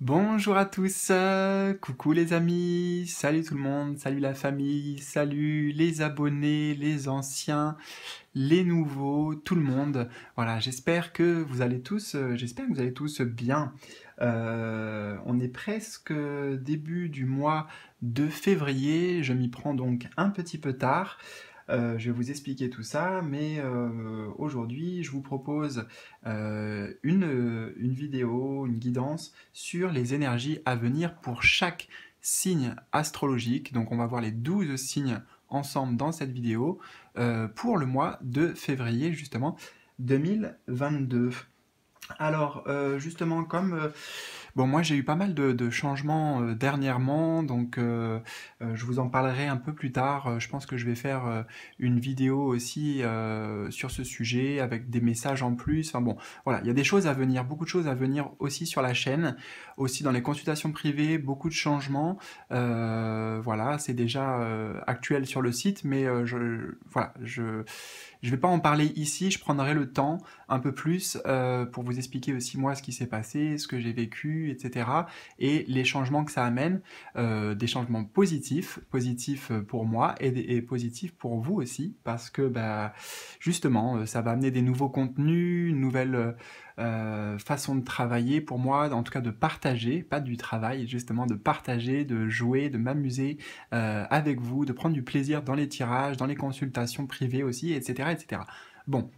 Bonjour à tous, coucou les amis, salut tout le monde, salut la famille, salut les abonnés, les anciens, les nouveaux, tout le monde. Voilà, j'espère que vous allez tous, bien. On est presque début du mois de février, je m'y prends donc un petit peu tard. Je vais vous expliquer tout ça, mais aujourd'hui, je vous propose une vidéo, une guidance sur les énergies à venir pour chaque signe astrologique. Donc, on va voir les 12 signes ensemble dans cette vidéo pour le mois de février, justement, 2022. Alors, justement, comme... Bon, moi, j'ai eu pas mal de changements dernièrement, donc je vous en parlerai un peu plus tard. Je pense que je vais faire une vidéo aussi sur ce sujet, avec des messages en plus. Enfin bon, voilà, il y a des choses à venir, beaucoup de choses à venir aussi sur la chaîne, aussi dans les consultations privées, beaucoup de changements. Voilà, c'est déjà actuel sur le site, mais je ne vais pas en parler ici, je prendrai le temps un peu plus pour vous expliquer aussi moi ce qui s'est passé, ce que j'ai vécu, etc. et les changements que ça amène, des changements positifs pour moi et positifs pour vous aussi, parce que bah, justement ça va amener des nouveaux contenus, une nouvelle façon de travailler pour moi, en tout cas de partager, pas du travail, justement de partager, de jouer, de m'amuser avec vous, de prendre du plaisir dans les tirages, dans les consultations privées aussi, etc. etc. Bon,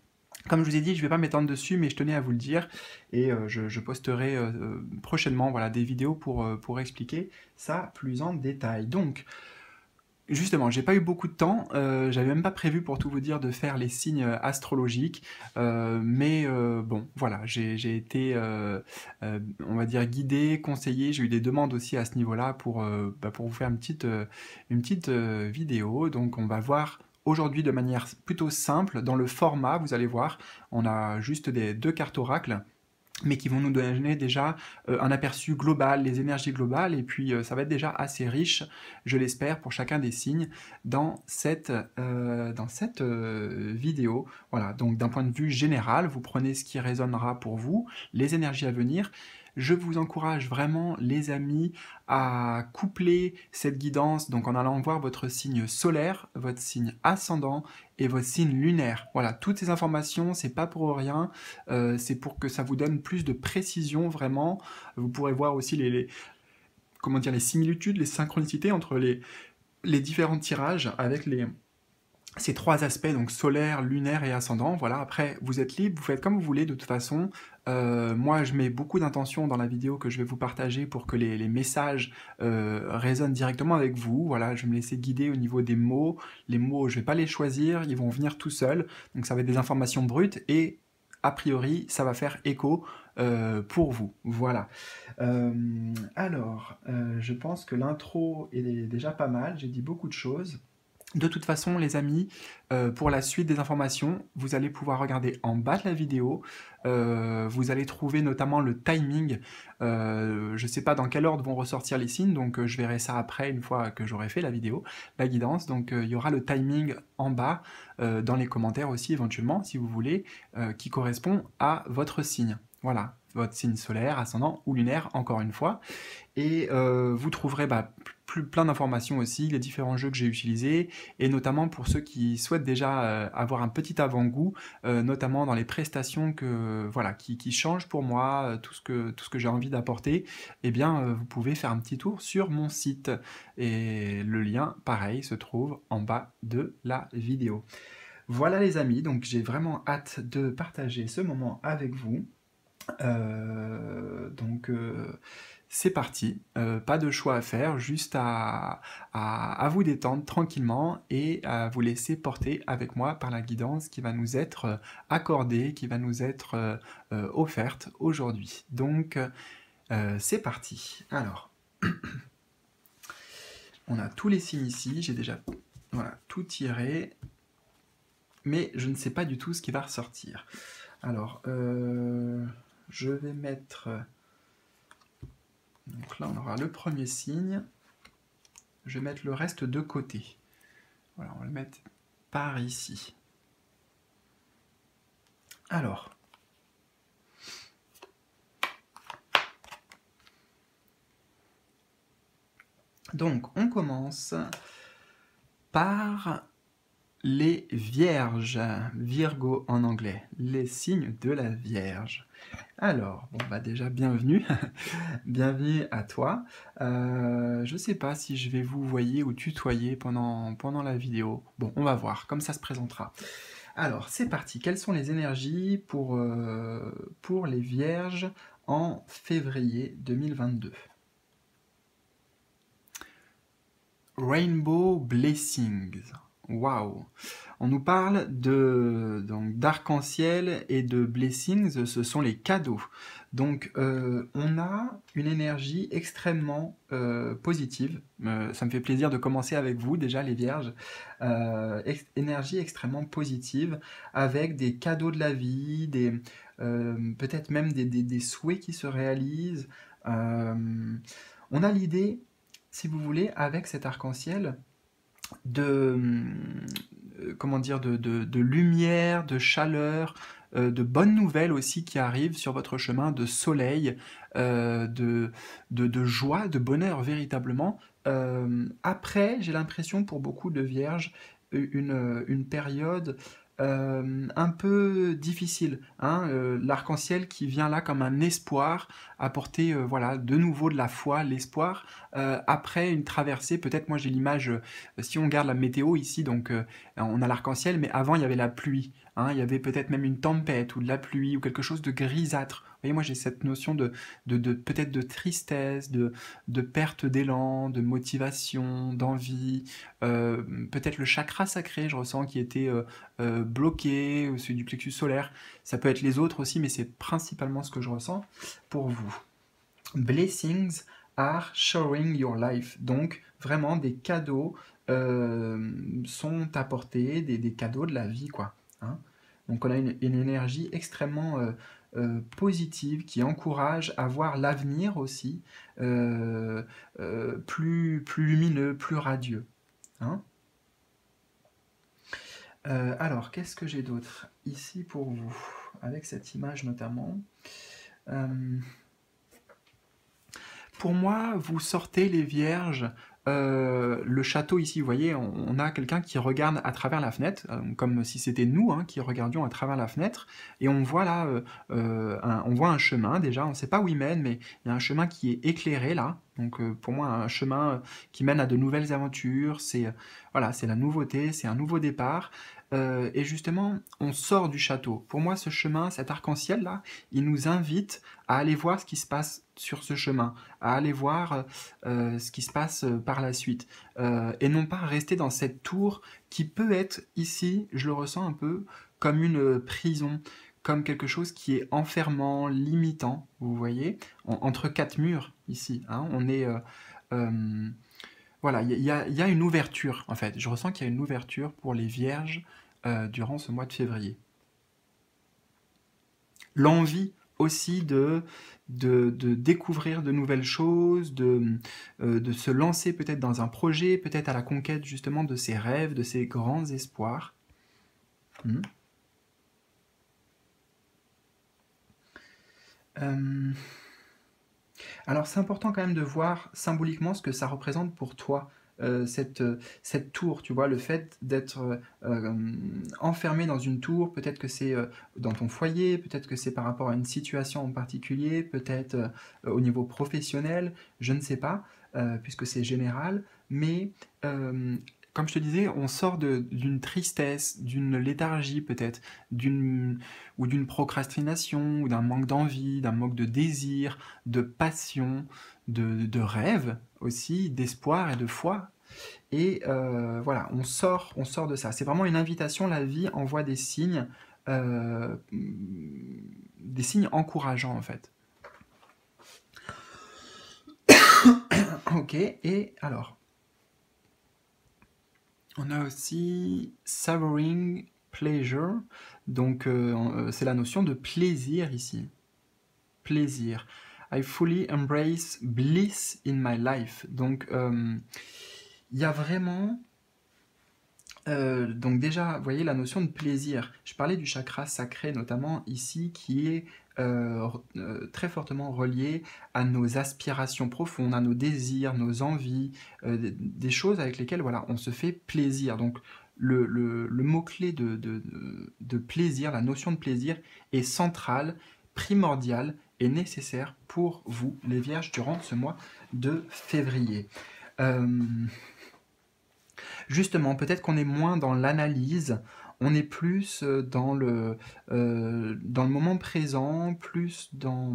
comme je vous ai dit, je ne vais pas m'étendre dessus, mais je tenais à vous le dire, et je posterai prochainement, voilà, des vidéos pour expliquer ça plus en détail. Donc, justement, j'ai pas eu beaucoup de temps, j'avais même pas prévu, pour tout vous dire, de faire les signes astrologiques, mais bon, voilà, j'ai été, on va dire, guidé, conseillé, j'ai eu des demandes aussi à ce niveau-là pour vous faire une petite vidéo, donc on va voir... Aujourd'hui, de manière plutôt simple, dans le format, vous allez voir, on a juste des 2 cartes oracles, mais qui vont nous donner déjà un aperçu global, les énergies globales, et puis ça va être déjà assez riche, je l'espère, pour chacun des signes dans cette vidéo. Voilà, donc d'un point de vue général, vous prenez ce qui résonnera pour vous, les énergies à venir. Je vous encourage vraiment, les amis, à coupler cette guidance donc en allant voir votre signe solaire, votre signe ascendant et votre signe lunaire. Voilà, toutes ces informations, c'est pas pour rien, c'est pour que ça vous donne plus de précision vraiment. Vous pourrez voir aussi les similitudes, les synchronicités entre les différents tirages avec ces 3 aspects, donc solaire, lunaire et ascendant. Voilà, après, vous êtes libre, vous faites comme vous voulez de toute façon. Moi, je mets beaucoup d'intention dans la vidéo que je vais vous partager pour que les messages résonnent directement avec vous. Voilà, je vais me laisser guider au niveau des mots. Les mots, je ne vais pas les choisir, ils vont venir tout seuls. Donc, ça va être des informations brutes et, a priori, ça va faire écho pour vous. Voilà. Alors, je pense que l'intro est déjà pas mal. J'ai dit beaucoup de choses. De toute façon, les amis, pour la suite des informations, vous allez pouvoir regarder en bas de la vidéo. Vous allez trouver notamment le timing. Je ne sais pas dans quel ordre vont ressortir les signes, donc je verrai ça après, une fois que j'aurai fait la vidéo, la guidance. Donc il y aura le timing en bas, dans les commentaires aussi éventuellement, si vous voulez, qui correspond à votre signe. Voilà, votre signe solaire, ascendant ou lunaire, encore une fois. Et vous trouverez plein d'informations aussi, les différents jeux que j'ai utilisés, et notamment pour ceux qui souhaitent déjà avoir un petit avant-goût, notamment dans les prestations que, voilà, qui changent pour moi, tout ce que j'ai envie d'apporter, eh bien vous pouvez faire un petit tour sur mon site. Et le lien, pareil, se trouve en bas de la vidéo. Voilà les amis, donc j'ai vraiment hâte de partager ce moment avec vous. C'est parti, pas de choix à faire, juste à vous détendre tranquillement et à vous laisser porter avec moi par la guidance qui va nous être accordée, qui va nous être offerte aujourd'hui. Donc, c'est parti. Alors, on a tous les signes ici, j'ai déjà, voilà, tout tiré, mais je ne sais pas du tout ce qui va ressortir. Alors, je vais mettre... Donc là, on aura le premier signe. Je vais mettre le reste de côté. Voilà, on va le mettre par ici. Alors, Donc, on commence par les Vierges, Virgo en anglais, les signes de la Vierge. Alors, bon bah déjà bienvenue, bienvenue à toi. Je sais pas si je vais vous voyer ou tutoyer pendant la vidéo. Bon, on va voir, comme ça se présentera. Alors, c'est parti, quelles sont les énergies pour les Vierges en février 2022 ? Rainbow Blessings. Waouh! On nous parle d'arc-en-ciel et de blessings, ce sont les cadeaux. Donc, on a une énergie extrêmement positive. Ça me fait plaisir de commencer avec vous, déjà, les Vierges. Énergie extrêmement positive, avec des cadeaux de la vie, peut-être même des souhaits qui se réalisent. On a l'idée, si vous voulez, avec cet arc-en-ciel, de lumière, de chaleur, de bonnes nouvelles aussi qui arrivent sur votre chemin, de soleil, de joie, de bonheur véritablement. Après, j'ai l'impression pour beaucoup de Vierges, une période un peu difficile, hein, l'arc-en-ciel qui vient là comme un espoir, apporter voilà, de nouveau de la foi, l'espoir, après une traversée, peut-être moi j'ai l'image, si on regarde la météo ici, donc on a l'arc-en-ciel, mais avant il y avait la pluie, hein, il y avait peut-être même une tempête ou de la pluie ou quelque chose de grisâtre. Vous voyez, moi j'ai cette notion peut-être de tristesse, de perte d'élan, de motivation, d'envie, peut-être le chakra sacré, je ressens, qui était bloqué, ou celui du plexus solaire. Ça peut être les autres aussi, mais c'est principalement ce que je ressens pour vous. Blessings are showering your life. Donc vraiment des cadeaux sont apportés, des cadeaux de la vie, quoi. Hein. Donc on a une énergie extrêmement positive qui encourage à voir l'avenir aussi plus lumineux, plus radieux. Hein. Alors, qu'est-ce que j'ai d'autre ici pour vous, avec cette image notamment? Pour moi, vous sortez les Vierges. Le château ici, vous voyez, on a quelqu'un qui regarde à travers la fenêtre, comme si c'était nous, hein, qui regardions à travers la fenêtre, et on voit là, on voit un chemin déjà, on ne sait pas où il mène, mais il y a un chemin qui est éclairé là, donc pour moi un chemin qui mène à de nouvelles aventures, c'est voilà, c'est la nouveauté, c'est un nouveau départ, et justement on sort du château. Pour moi ce chemin, cet arc-en-ciel là, il nous invite à aller voir ce qui se passe sur ce chemin, à aller voir ce qui se passe par la suite, et non pas rester dans cette tour qui peut être ici, je le ressens un peu, comme une prison, comme quelque chose qui est enfermant, limitant, vous voyez, entre quatre murs ici, hein, on est... voilà, il y a une ouverture en fait, je ressens qu'il y a une ouverture pour les Vierges durant ce mois de février. L'envie aussi de découvrir de nouvelles choses, de se lancer peut-être dans un projet, peut-être à la conquête justement de ses rêves, de ses grands espoirs. Alors c'est important quand même de voir symboliquement ce que ça représente pour toi. Cette tour, tu vois, le fait d'être enfermé dans une tour, peut-être que c'est dans ton foyer, peut-être que c'est par rapport à une situation en particulier, peut-être au niveau professionnel, je ne sais pas, puisque c'est général, mais comme je te disais, on sort d'une tristesse, d'une léthargie peut-être, ou d'une procrastination, ou d'un manque d'envie, d'un manque de désir, de passion, de rêve aussi, d'espoir et de foi. Et voilà, on sort de ça. C'est vraiment une invitation, la vie envoie des signes encourageants en fait. Ok, et alors on a aussi savoring pleasure, donc c'est la notion de plaisir ici. Plaisir. I fully embrace bliss in my life. Donc il y a vraiment... donc déjà, vous voyez la notion de plaisir. Je parlais du chakra sacré notamment ici, qui est très fortement relié à nos aspirations profondes, à nos désirs, nos envies, des choses avec lesquelles voilà, on se fait plaisir. Donc le mot-clé de plaisir, la notion de plaisir est centrale, primordiale et nécessaire pour vous, les Vierges, durant ce mois de février. Justement, peut-être qu'on est moins dans l'analyse, on est plus dans le moment présent, plus dans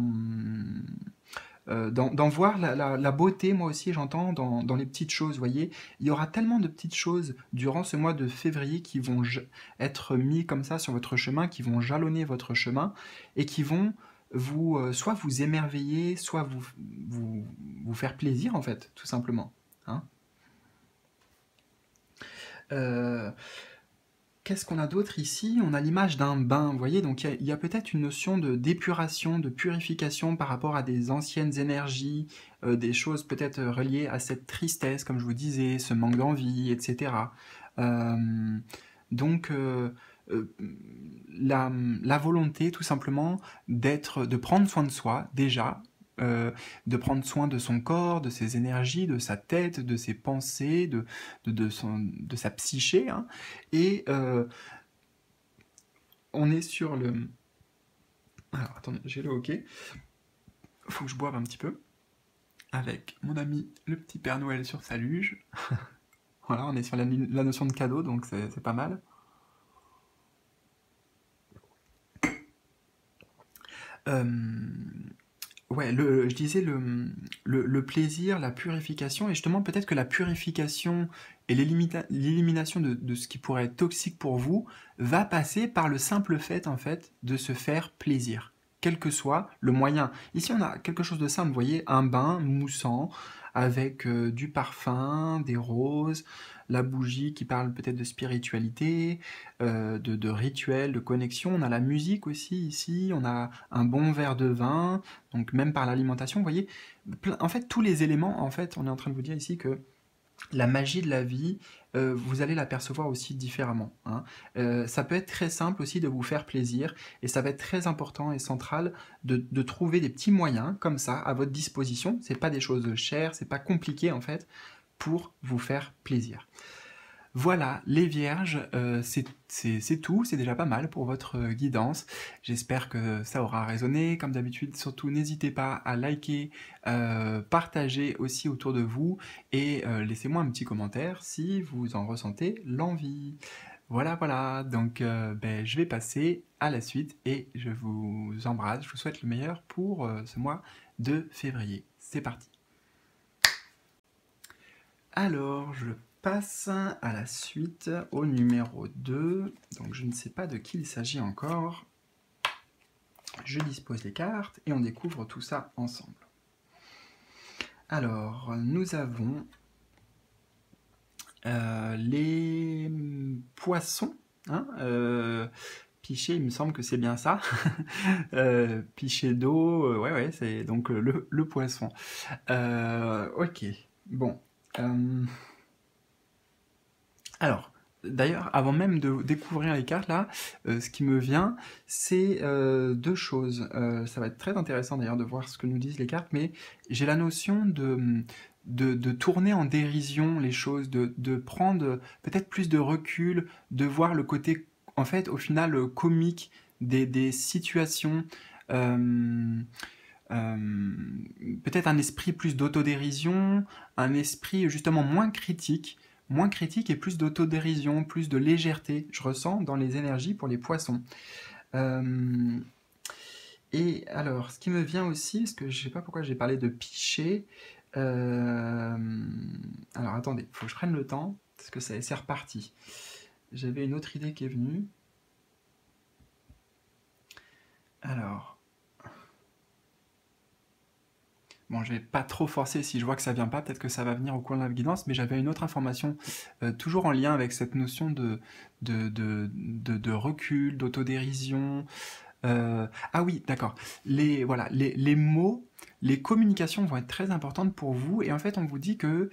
voir la beauté, moi aussi j'entends, dans les petites choses, vous voyez. Il y aura tellement de petites choses durant ce mois de février qui vont être mis comme ça sur votre chemin, qui vont jalonner votre chemin et qui vont vous, soit vous émerveiller, soit vous faire plaisir en fait, tout simplement, hein. Qu'est-ce qu'on a d'autre ici? On a l'image d'un bain, vous voyez, donc il y a peut-être une notion de d'épuration, de purification par rapport à des anciennes énergies, des choses peut-être reliées à cette tristesse, comme je vous disais, ce manque d'envie, etc. La volonté, tout simplement, de prendre soin de soi, déjà, de prendre soin de son corps, de ses énergies, de sa tête, de ses pensées, de sa psyché, hein. Et on est sur le... Alors, attendez, j'ai le hoquet. Faut que je boive un petit peu. Avec mon ami, le petit Père Noël sur sa luge. Voilà, on est sur la notion de cadeau, donc c'est pas mal. Ouais, je disais le plaisir, la purification, et justement peut-être que la purification et l'élimination de ce qui pourrait être toxique pour vous va passer par le simple fait, en fait, de se faire plaisir, quel que soit le moyen. Ici, on a quelque chose de simple, vous voyez, un bain moussant avec du parfum, des roses, la bougie qui parle peut-être de spiritualité, de rituel, de connexion. On a la musique aussi ici, on a un bon verre de vin, donc même par l'alimentation, vous voyez. En fait, tous les éléments, en fait, on est en train de vous dire ici que la magie de la vie, vous allez la percevoir aussi différemment, hein. Ça peut être très simple aussi de vous faire plaisir, et ça va être très important et central de trouver des petits moyens comme ça à votre disposition. C'est pas des choses chères, c'est pas compliqué en fait, pour vous faire plaisir. Voilà, les Vierges, c'est tout, c'est déjà pas mal pour votre guidance. J'espère que ça aura résonné. Comme d'habitude, surtout, n'hésitez pas à liker, partager aussi autour de vous, et laissez-moi un petit commentaire si vous en ressentez l'envie. Voilà, voilà, donc je vais passer à la suite, et je vous embrasse, je vous souhaite le meilleur pour ce mois de février. C'est parti. Alors, je passe à la suite au numéro 2, donc je ne sais pas de qui il s'agit encore. Je dispose les cartes et on découvre tout ça ensemble. Alors, nous avons les poissons, hein, Pichet, il me semble que c'est bien ça. Pichet d'eau, ouais, c'est donc le poisson. Ok, bon... Alors, d'ailleurs, avant même de découvrir les cartes, là, ce qui me vient, c'est deux choses. Ça va être très intéressant, d'ailleurs, de voir ce que nous disent les cartes, mais j'ai la notion de tourner en dérision les choses, de prendre peut-être plus de recul, de voir le côté, en fait, au final, comique des situations... peut-être un esprit plus d'autodérision, un esprit justement moins critique et plus d'autodérision, plus de légèreté, je ressens dans les énergies pour les poissons. Et alors, ce qui me vient aussi, parce que je ne sais pas pourquoi j'ai parlé de Pichet, alors attendez, il faut que je prenne le temps, parce que c'est reparti. J'avais une autre idée qui est venue. Alors... Bon, je vais pas trop forcer, si je vois que ça vient pas, peut-être que ça va venir au cours de la guidance, mais j'avais une autre information, toujours en lien avec cette notion de recul, d'autodérision. Ah oui, d'accord. Voilà, les mots, les communications vont être très importantes pour vous, et en fait, on vous dit que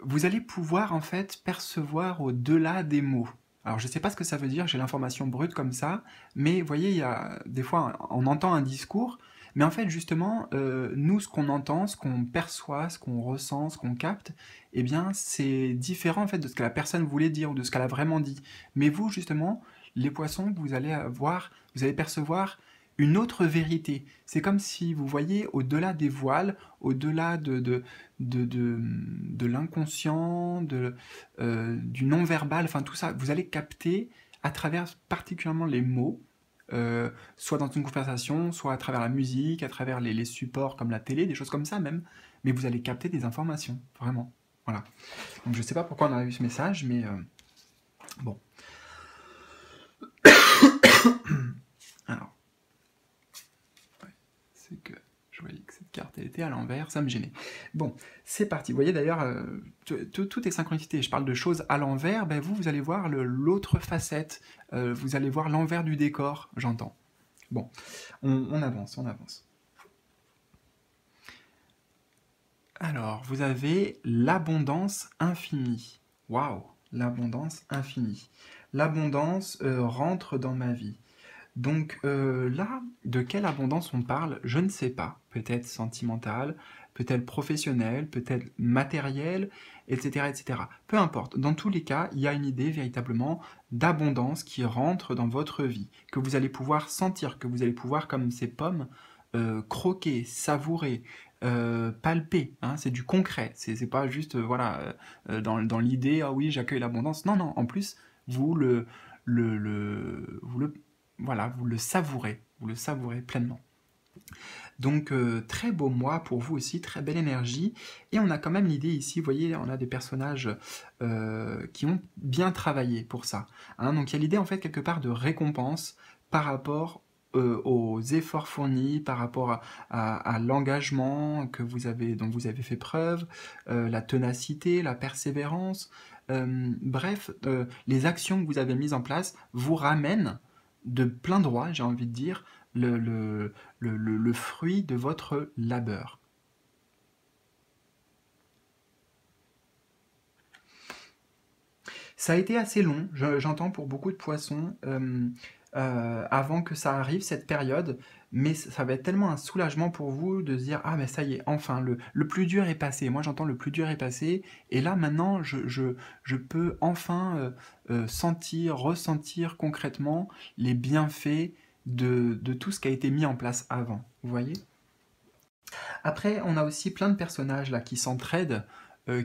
vous allez pouvoir en fait percevoir au-delà des mots. Alors je ne sais pas ce que ça veut dire, j'ai l'information brute comme ça, mais vous voyez, il y a, des fois on entend un discours, mais en fait justement, nous ce qu'on entend, ce qu'on perçoit, ce qu'on ressent, ce qu'on capte, eh bien c'est différent en fait de ce que la personne voulait dire ou de ce qu'elle a vraiment dit. Mais vous justement, les poissons, vous allez avoir, vous allez percevoir une autre vérité. C'est comme si vous voyez au-delà des voiles, au-delà de l'inconscient, du non-verbal, enfin tout ça, vous allez capter à travers particulièrement les mots, soit dans une conversation, soit à travers la musique, à travers les supports comme la télé, des choses comme ça même, mais vous allez capter des informations, vraiment. Voilà. Donc je sais pas pourquoi on a eu ce message, mais bon. Alors, c'est que je voyais que cette carte elle était à l'envers, ça me gênait. Bon, c'est parti. Vous voyez d'ailleurs, tout est synchronicité. Je parle de choses à l'envers, ben vous allez voir l'autre facette, vous allez voir l'envers du décor, j'entends. Bon, on avance, on avance. Alors, vous avez l'abondance infinie. Waouh, l'abondance infinie. L'abondance rentre dans ma vie. Donc là, de quelle abondance on parle, je ne sais pas. Peut-être sentimentale, peut-être professionnelle, peut-être matérielle, etc., etc. Peu importe. Dans tous les cas, il y a une idée véritablement d'abondance qui rentre dans votre vie, que vous allez pouvoir sentir, que vous allez pouvoir, comme ces pommes, croquer, savourer, palper. Hein, c'est du concret. C'est pas juste voilà, dans l'idée « Ah oui, j'accueille l'abondance ». Non, non. En plus, vous le savourez, pleinement. Donc très beau mois pour vous aussi, très belle énergie, et on a quand même l'idée ici, vous voyez, on a des personnages qui ont bien travaillé pour ça, hein, donc il y a l'idée en fait quelque part de récompense par rapport aux efforts fournis, par rapport à l'engagement dont vous avez fait preuve, la ténacité, la persévérance, bref, les actions que vous avez mises en place vous ramènent de plein droit, j'ai envie de dire, le fruit de votre labeur. Ça a été assez long, j'entends pour beaucoup de poissons, avant que ça arrive, cette période, mais ça va être tellement un soulagement pour vous de se dire « Ah, mais ça y est, enfin, le plus dur est passé. » Moi, j'entends le plus dur est passé, et là, maintenant, je peux enfin ressentir concrètement les bienfaits de tout ce qui a été mis en place avant, vous voyez? Après, on a aussi plein de personnages là qui s'entraident,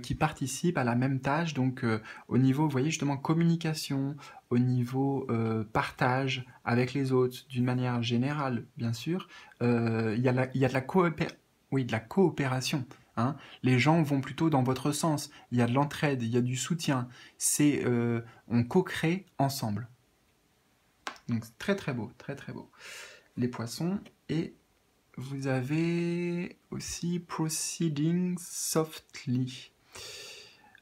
qui participent à la même tâche, donc au niveau, vous voyez, justement, communication, au niveau partage avec les autres, d'une manière générale, bien sûr, il y a de la coopération, hein. Les gens vont plutôt dans votre sens, il y a de l'entraide, il y a du soutien, on co-crée ensemble. Donc très très beau, très très beau. Les poissons, et vous avez aussi « Proceeding softly ».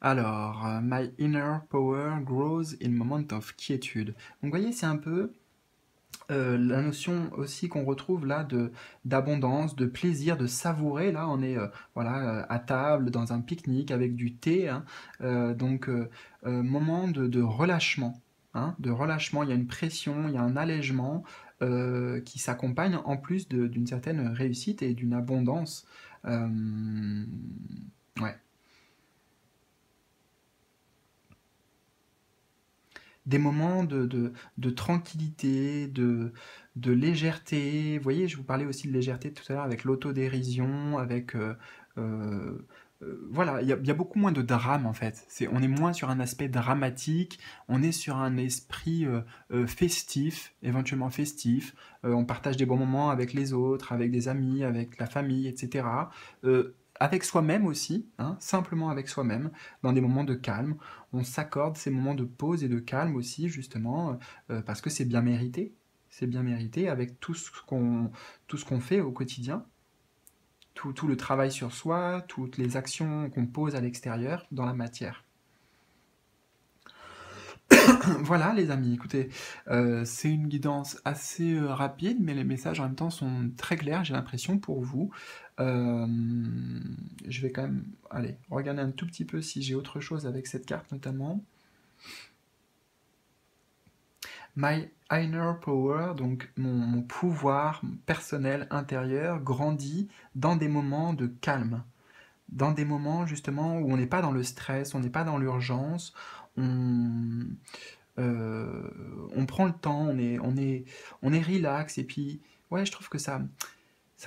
Alors, « My inner power grows in moment of quiétude ». Donc, vous voyez, c'est un peu la notion aussi qu'on retrouve là d'abondance, de plaisir, de savourer. Là, on est voilà, à table, dans un pique-nique, avec du thé. Hein, donc, moment de relâchement. Hein, de relâchement, il y a une pression, il y a un allègement qui s'accompagne en plus d'une certaine réussite et d'une abondance. Ouais. Des moments de tranquillité, de légèreté. Vous voyez, je vous parlais aussi de légèreté tout à l'heure avec l'autodérision, avec... voilà, il y a beaucoup moins de drame en fait. On est moins sur un aspect dramatique, on est sur un esprit festif, éventuellement festif. On partage des bons moments avec les autres, avec des amis, avec la famille, etc. Avec soi-même aussi, hein, simplement avec soi-même, dans des moments de calme. On s'accorde ces moments de pause et de calme aussi, justement, parce que c'est bien mérité. C'est bien mérité avec tout ce qu'on fait au quotidien. Tout le travail sur soi, toutes les actions qu'on pose à l'extérieur dans la matière. Voilà les amis, écoutez, c'est une guidance assez rapide, mais les messages en même temps sont très clairs, j'ai l'impression, pour vous. Je vais quand même aller regarder un tout petit peu si j'ai autre chose avec cette carte notamment. My inner power, donc mon pouvoir personnel intérieur, grandit dans des moments de calme, dans des moments justement où on n'est pas dans le stress, on n'est pas dans l'urgence, on prend le temps, on est relax, et puis ouais, je trouve que ça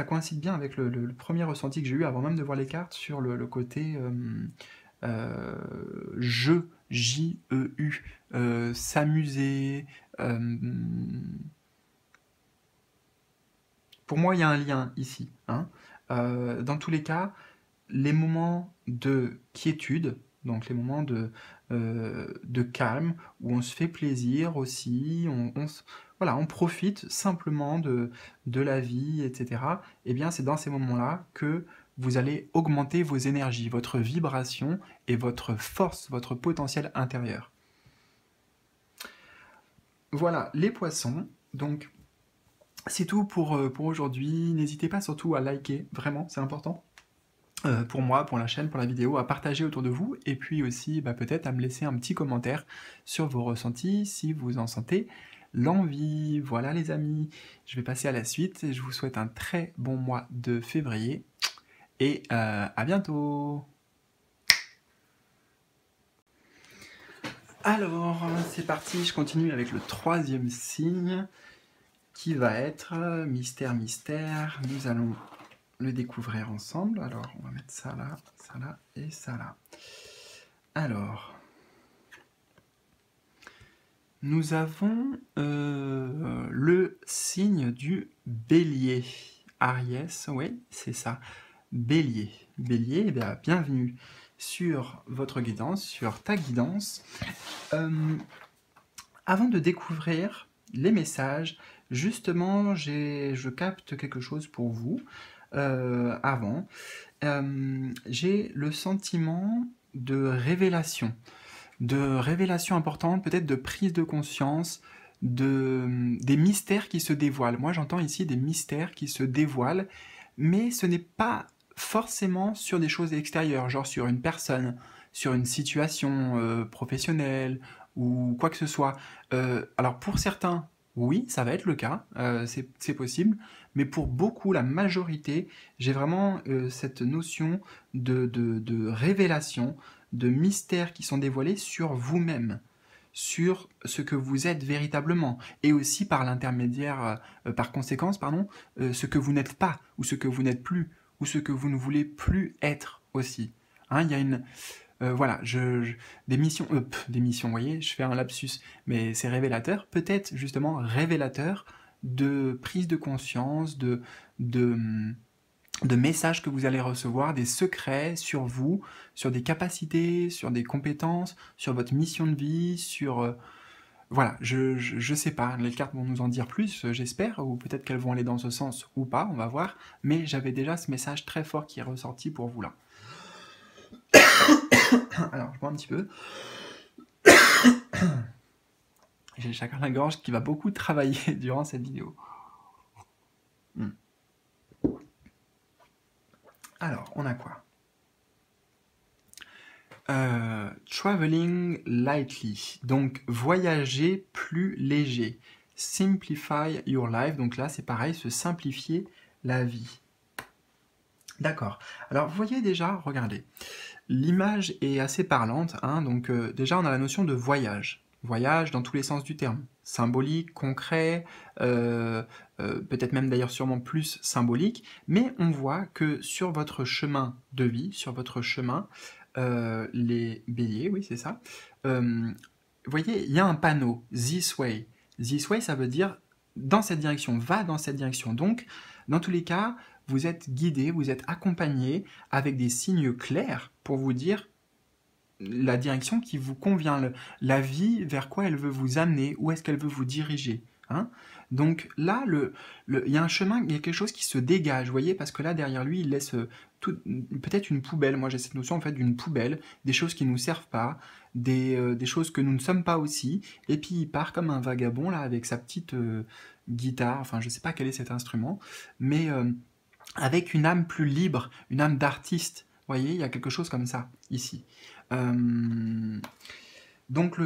coïncide bien avec le premier ressenti que j'ai eu avant même de voir les cartes sur le côté jeu, J-E-U, s'amuser. Pour moi, il y a un lien ici, hein. Dans tous les cas, les moments de quiétude, donc les moments de calme, où on se fait plaisir aussi, voilà, on profite simplement de la vie, etc. Eh bien, c'est dans ces moments-là que vous allez augmenter vos énergies, votre vibration et votre force, votre potentiel intérieur. Voilà, les poissons, donc c'est tout pour aujourd'hui. N'hésitez pas surtout à liker, vraiment, c'est important. Pour moi, pour la chaîne, pour la vidéo, à partager autour de vous, et puis aussi peut-être à me laisser un petit commentaire sur vos ressentis, si vous en sentez l'envie. Voilà les amis, je vais passer à la suite, et je vous souhaite un très bon mois de février, et à bientôt. Alors, c'est parti, je continue avec le troisième signe, qui va être mystère, nous allons le découvrir ensemble. Alors, on va mettre ça là, et ça là. Alors, nous avons le signe du bélier. Aries, oui, c'est ça. Bélier. Bélier, eh bien, bienvenue sur votre guidance, sur ta guidance. Avant de découvrir les messages, justement, je capte quelque chose pour vous. J'ai le sentiment de révélation importante, peut-être de prise de conscience, des mystères qui se dévoilent. Moi, j'entends ici des mystères qui se dévoilent, mais ce n'est pas forcément sur des choses extérieures, genre sur une personne, sur une situation professionnelle ou quoi que ce soit. Alors, pour certains, oui, ça va être le cas, c'est possible, mais pour beaucoup, la majorité, j'ai vraiment cette notion de révélation, de mystères qui sont dévoilés sur vous-même, sur ce que vous êtes véritablement, et aussi par l'intermédiaire, par conséquence, pardon, ce que vous n'êtes pas, ou ce que vous n'êtes plus, ou ce que vous ne voulez plus être aussi. Hein, il y a une... voilà, des missions, vous voyez, je fais un lapsus, mais c'est révélateur, peut-être justement révélateur de prise de conscience, de messages que vous allez recevoir, des secrets sur vous, sur des capacités, sur des compétences, sur votre mission de vie, sur... voilà, je sais pas, les cartes vont nous en dire plus, j'espère, ou peut-être qu'elles vont aller dans ce sens ou pas, on va voir, mais j'avais déjà ce message très fort qui est ressorti pour vous là. Alors, je bois un petit peu. J'ai chacun la gorge qui va beaucoup travailler durant cette vidéo. Alors, on a quoi? Traveling lightly, donc voyager plus léger. Simplify your life, donc là c'est pareil, se simplifier la vie. D'accord. Alors, vous voyez déjà, regardez, l'image est assez parlante, hein, donc déjà on a la notion de voyage. Voyage dans tous les sens du terme, symbolique, concret, peut-être même d'ailleurs sûrement plus symbolique, mais on voit que sur votre chemin de vie, sur votre chemin, les béliers, oui c'est ça, vous voyez, il y a un panneau, This Way. This Way, ça veut dire dans cette direction, va dans cette direction. Donc, dans tous les cas, vous êtes guidé, vous êtes accompagné avec des signes clairs pour vous dire la direction qui vous convient, la vie vers quoi elle veut vous amener, où est-ce qu'elle veut vous diriger. Hein? Donc là, il y a un chemin, il y a quelque chose qui se dégage, vous voyez, parce que là, derrière lui, il laisse peut-être une poubelle. Moi, j'ai cette notion en fait d'une poubelle, des choses qui ne nous servent pas, des choses que nous ne sommes pas aussi, et puis il part comme un vagabond là avec sa petite guitare, enfin je ne sais pas quel est cet instrument, mais... avec une âme plus libre, une âme d'artiste. Vous voyez, il y a quelque chose comme ça, ici. Donc,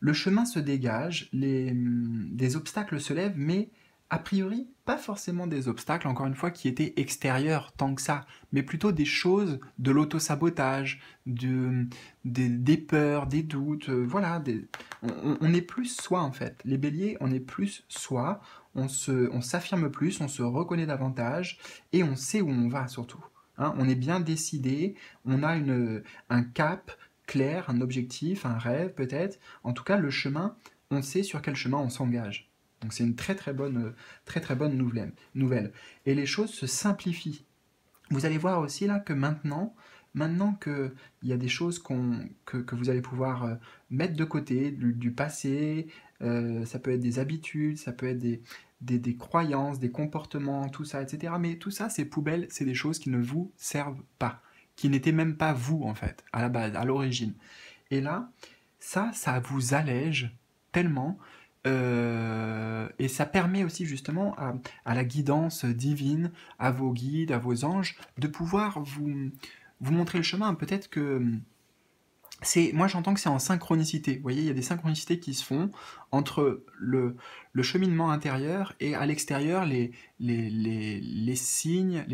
Le chemin se dégage, des obstacles se lèvent, mais a priori, pas forcément des obstacles, encore une fois, qui étaient extérieurs tant que ça, mais plutôt des choses de l'auto-sabotage, des peurs, des doutes, voilà. On est plus soi, en fait. Les béliers, on est plus soi, on s'affirme plus, on se reconnaît davantage, et on sait où on va, surtout. Hein, on est bien décidé, on a un cap clair, un objectif, un rêve, peut-être. En tout cas, le chemin, on sait sur quel chemin on s'engage. Donc c'est une très très bonne nouvelle. Et les choses se simplifient. Vous allez voir aussi là que maintenant qu'il y a des choses que vous allez pouvoir mettre de côté, du passé, ça peut être des habitudes, ça peut être des croyances, des comportements, tout ça, etc. Mais tout ça, c'est poubelle, c'est des choses qui ne vous servent pas, qui n'étaient même pas vous en fait, à la base, à l'origine. Et là, ça vous allège tellement. Et ça permet aussi justement à la guidance divine, à vos guides, à vos anges, de pouvoir vous montrer le chemin. Peut-être que moi j'entends que c'est en synchronicité. Vous voyez, il y a des synchronicités qui se font entre le cheminement intérieur et à l'extérieur les signes,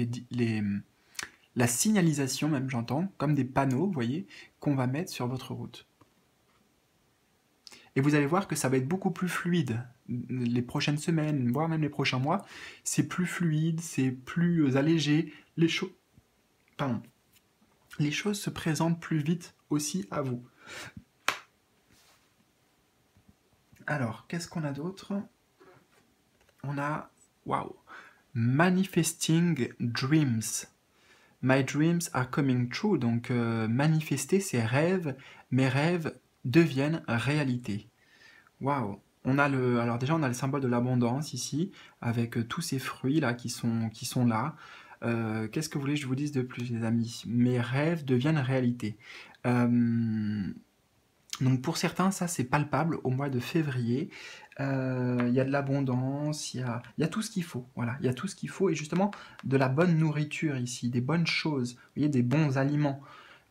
la signalisation même, j'entends, comme des panneaux, vous voyez, qu'on va mettre sur votre route. Et vous allez voir que ça va être beaucoup plus fluide les prochaines semaines, voire même les prochains mois. C'est plus fluide, c'est plus allégé. Les choses se présentent plus vite aussi à vous. Alors, qu'est-ce qu'on a d'autre? On a... Waouh! Manifesting Dreams. My dreams are coming true. Donc, manifester ses rêves, mes rêves deviennent réalité. Waouh! On a alors déjà on a le symbole de l'abondance ici, avec tous ces fruits là qui sont là. Qu'est-ce que vous voulez que je vous dise de plus, les amis? Mes rêves deviennent réalité. Donc pour certains, ça c'est palpable au mois de février. Il y a de l'abondance, il y a tout ce qu'il faut. Voilà, il y a tout ce qu'il faut et justement de la bonne nourriture ici, des bonnes choses, vous voyez, des bons aliments.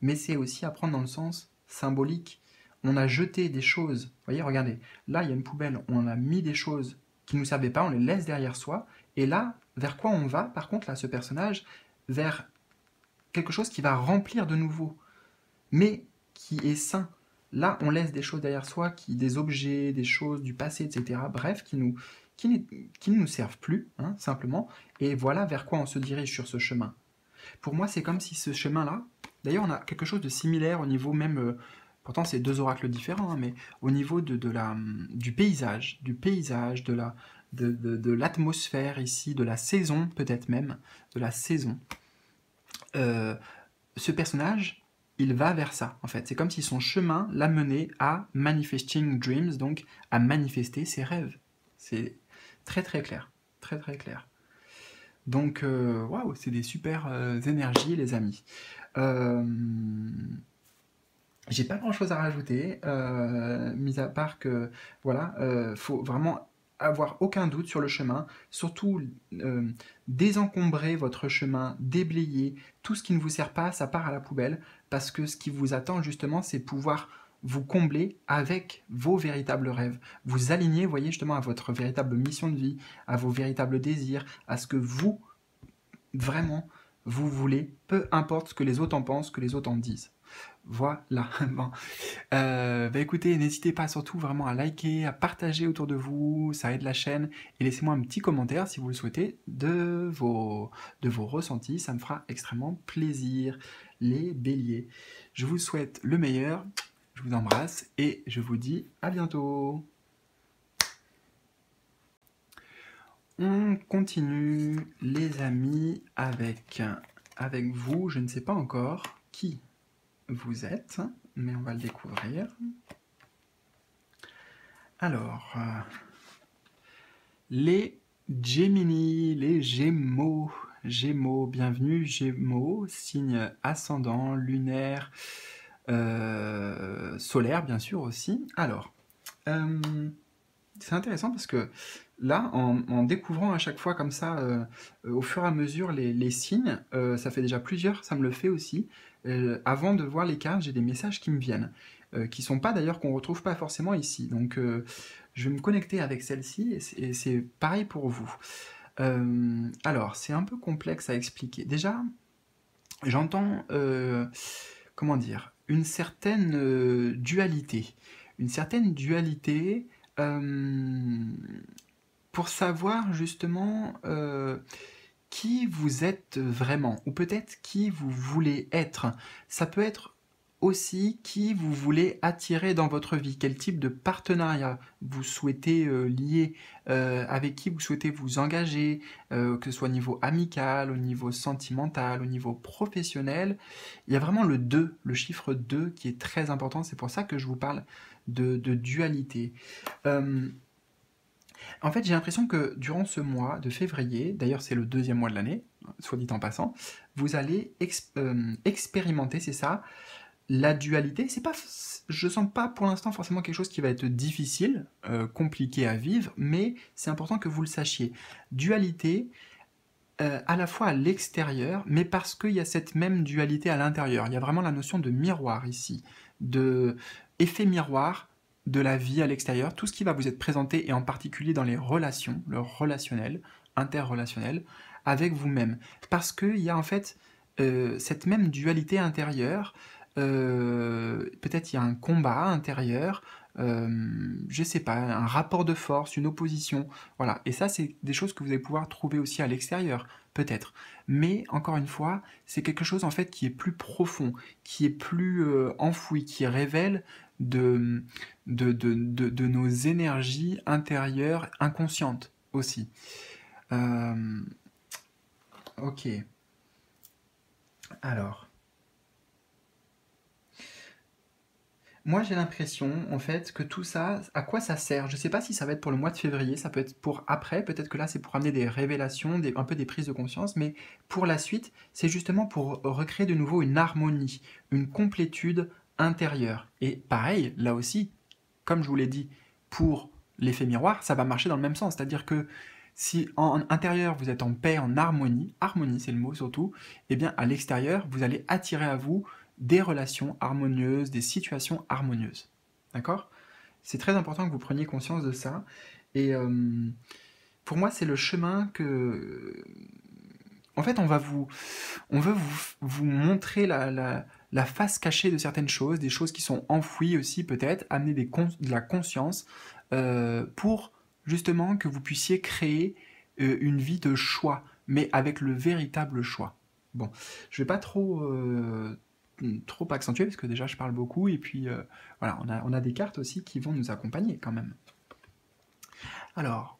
Mais c'est aussi à prendre dans le sens symbolique. On a jeté des choses, vous voyez, regardez, là il y a une poubelle, on a mis des choses qui ne nous servaient pas, on les laisse derrière soi, et là, vers quoi on va, par contre, là, ce personnage, vers quelque chose qui va remplir de nouveau, mais qui est sain. Là, on laisse des choses derrière soi, des objets, des choses du passé, etc., bref, qui ne nous servent plus, hein, simplement, et voilà vers quoi on se dirige sur ce chemin. Pour moi, c'est comme si ce chemin-là, d'ailleurs, on a quelque chose de similaire au niveau même... pourtant, c'est deux oracles différents, hein, mais au niveau du paysage, de l'atmosphère ici, de la saison, peut-être même, de la saison, ce personnage, il va vers ça, en fait. C'est comme si son chemin l'amenait à manifesting dreams, donc à manifester ses rêves. C'est très très clair, très très clair. Donc, waouh, c'est des super énergies, les amis. J'ai pas grand chose à rajouter, mis à part que, voilà, faut vraiment avoir aucun doute sur le chemin, surtout désencombrer votre chemin, déblayer, tout ce qui ne vous sert pas, ça part à la poubelle, parce que ce qui vous attend justement, c'est pouvoir vous combler avec vos véritables rêves, vous aligner, vous voyez, justement à votre véritable mission de vie, à vos véritables désirs, à ce que vous, vraiment, vous voulez, peu importe ce que les autres en pensent, que les autres en disent. Voilà, bon. Écoutez, n'hésitez pas surtout vraiment à liker, à partager autour de vous, ça aide la chaîne, et laissez-moi un petit commentaire si vous le souhaitez de vos ressentis, ça me fera extrêmement plaisir, les béliers. Je vous souhaite le meilleur, je vous embrasse, et je vous dis à bientôt. On continue, les amis, avec vous, je ne sais pas encore qui vous êtes, mais on va le découvrir. Alors, les Géminis, les Gémeaux, bienvenue, Gémeaux, signe ascendant, lunaire, solaire, bien sûr aussi. Alors, C'est intéressant parce que là, en découvrant à chaque fois comme ça, au fur et à mesure, les signes, ça fait déjà plusieurs, ça me le fait aussi. Avant de voir les cartes, j'ai des messages qui me viennent, qui sont pas d'ailleurs, qu'on ne retrouve pas forcément ici. Donc je vais me connecter avec celle-ci et c'est pareil pour vous. Alors, c'est un peu complexe à expliquer. Déjà, j'entends, comment dire, une certaine dualité. Une certaine dualité pour savoir justement qui vous êtes vraiment, ou peut-être qui vous voulez être. Ça peut être aussi qui vous voulez attirer dans votre vie, quel type de partenariat vous souhaitez lier, avec qui vous souhaitez vous engager, que ce soit au niveau amical, au niveau sentimental, au niveau professionnel. Il y a vraiment le 2, le chiffre 2 qui est très important, c'est pour ça que je vous parle de dualité. En fait, j'ai l'impression que durant ce mois de février, d'ailleurs c'est le deuxième mois de l'année, soit dit en passant, vous allez expérimenter, c'est ça, la dualité. C'est pas, je ne sens pas pour l'instant forcément quelque chose qui va être difficile, compliqué à vivre, mais c'est important que vous le sachiez. Dualité à la fois à l'extérieur, mais parce qu'il y a cette même dualité à l'intérieur. Il y a vraiment la notion de miroir ici, de effet miroir de la vie à l'extérieur, tout ce qui va vous être présenté, et en particulier dans les relations, le relationnel, interrelationnel, avec vous-même. Parce qu'il y a en fait cette même dualité intérieure. Peut-être il y a un combat intérieur, je sais pas, un rapport de force, une opposition, voilà. Et ça, c'est des choses que vous allez pouvoir trouver aussi à l'extérieur, peut-être. Mais, encore une fois, c'est quelque chose, en fait, qui est plus profond, qui est plus enfoui, qui révèle de nos énergies intérieures inconscientes, aussi. Ok. Alors... moi, j'ai l'impression, en fait, que tout ça, à quoi ça sert? Je ne sais pas si ça va être pour le mois de février, ça peut être pour après, peut-être que là, c'est pour amener des révélations, un peu des prises de conscience, mais pour la suite, c'est justement pour recréer de nouveau une harmonie, une complétude intérieure. Et pareil, là aussi, comme je vous l'ai dit, pour l'effet miroir, ça va marcher dans le même sens, c'est-à-dire que si en intérieur, vous êtes en paix, en harmonie, harmonie, c'est le mot surtout, eh bien, à l'extérieur, vous allez attirer à vous des relations harmonieuses, des situations harmonieuses. D'accord? C'est très important que vous preniez conscience de ça. Et pour moi, c'est le chemin que... en fait, on veut vous montrer la face cachée de certaines choses, des choses qui sont enfouies aussi peut-être, amener de la conscience pour justement que vous puissiez créer une vie de choix, mais avec le véritable choix. Bon, je ne vais pas trop accentué parce que déjà je parle beaucoup et puis voilà, on a des cartes aussi qui vont nous accompagner quand même. Alors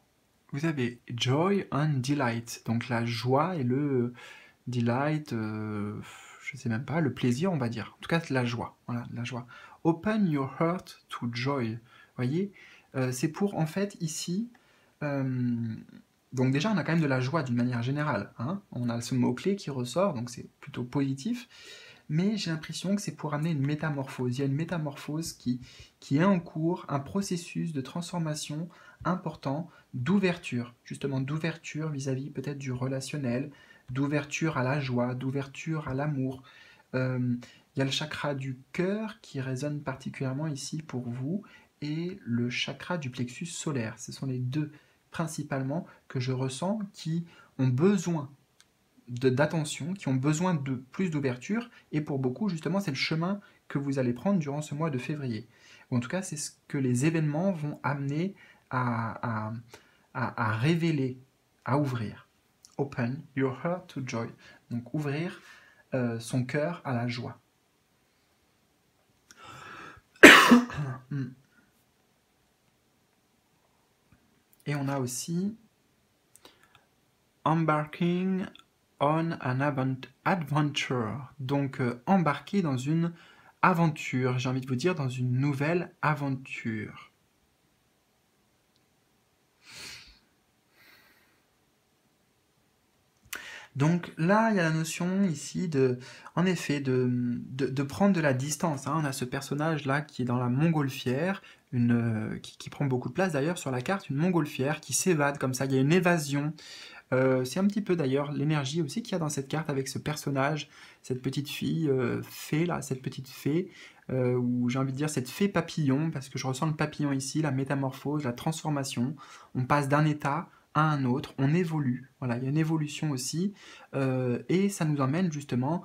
vous avez Joy and Delight, donc la joie et le delight, je sais même pas, le plaisir on va dire, en tout cas la joie, voilà, la joie. Open your heart to joy, voyez, c'est pour en fait ici donc déjà on a quand même de la joie d'une manière générale, hein. On a ce mot-clé qui ressort, donc c'est plutôt positif. Mais j'ai l'impression que c'est pour amener une métamorphose. Il y a une métamorphose qui est en cours, un processus de transformation important, d'ouverture, justement d'ouverture vis-à-vis peut-être du relationnel, d'ouverture à la joie, d'ouverture à l'amour. Il y a le chakra du cœur qui résonne particulièrement ici pour vous, et le chakra du plexus solaire. Ce sont les deux principalement que je ressens qui ont besoin d'attention, qui ont besoin de plus d'ouverture, et pour beaucoup, justement, c'est le chemin que vous allez prendre durant ce mois de février. Ou en tout cas, c'est ce que les événements vont amener à révéler, à ouvrir. Open your heart to joy. Donc, ouvrir son cœur à la joie. Et on a aussi embarking on an adventure, donc embarquer dans une aventure, j'ai envie de vous dire, dans une nouvelle aventure. Donc là, il y a la notion ici de, en effet, de prendre de la distance. Hein. On a ce personnage-là qui est dans la montgolfière, qui prend beaucoup de place d'ailleurs sur la carte, une montgolfière qui s'évade comme ça. Il y a une évasion. C'est un petit peu d'ailleurs l'énergie aussi qu'il y a dans cette carte avec ce personnage, cette petite fille fée là, cette petite fée, ou j'ai envie de dire cette fée papillon, parce que je ressens le papillon ici, la métamorphose, la transformation. On passe d'un état à un autre, on évolue, voilà, il y a une évolution aussi, et ça nous emmène justement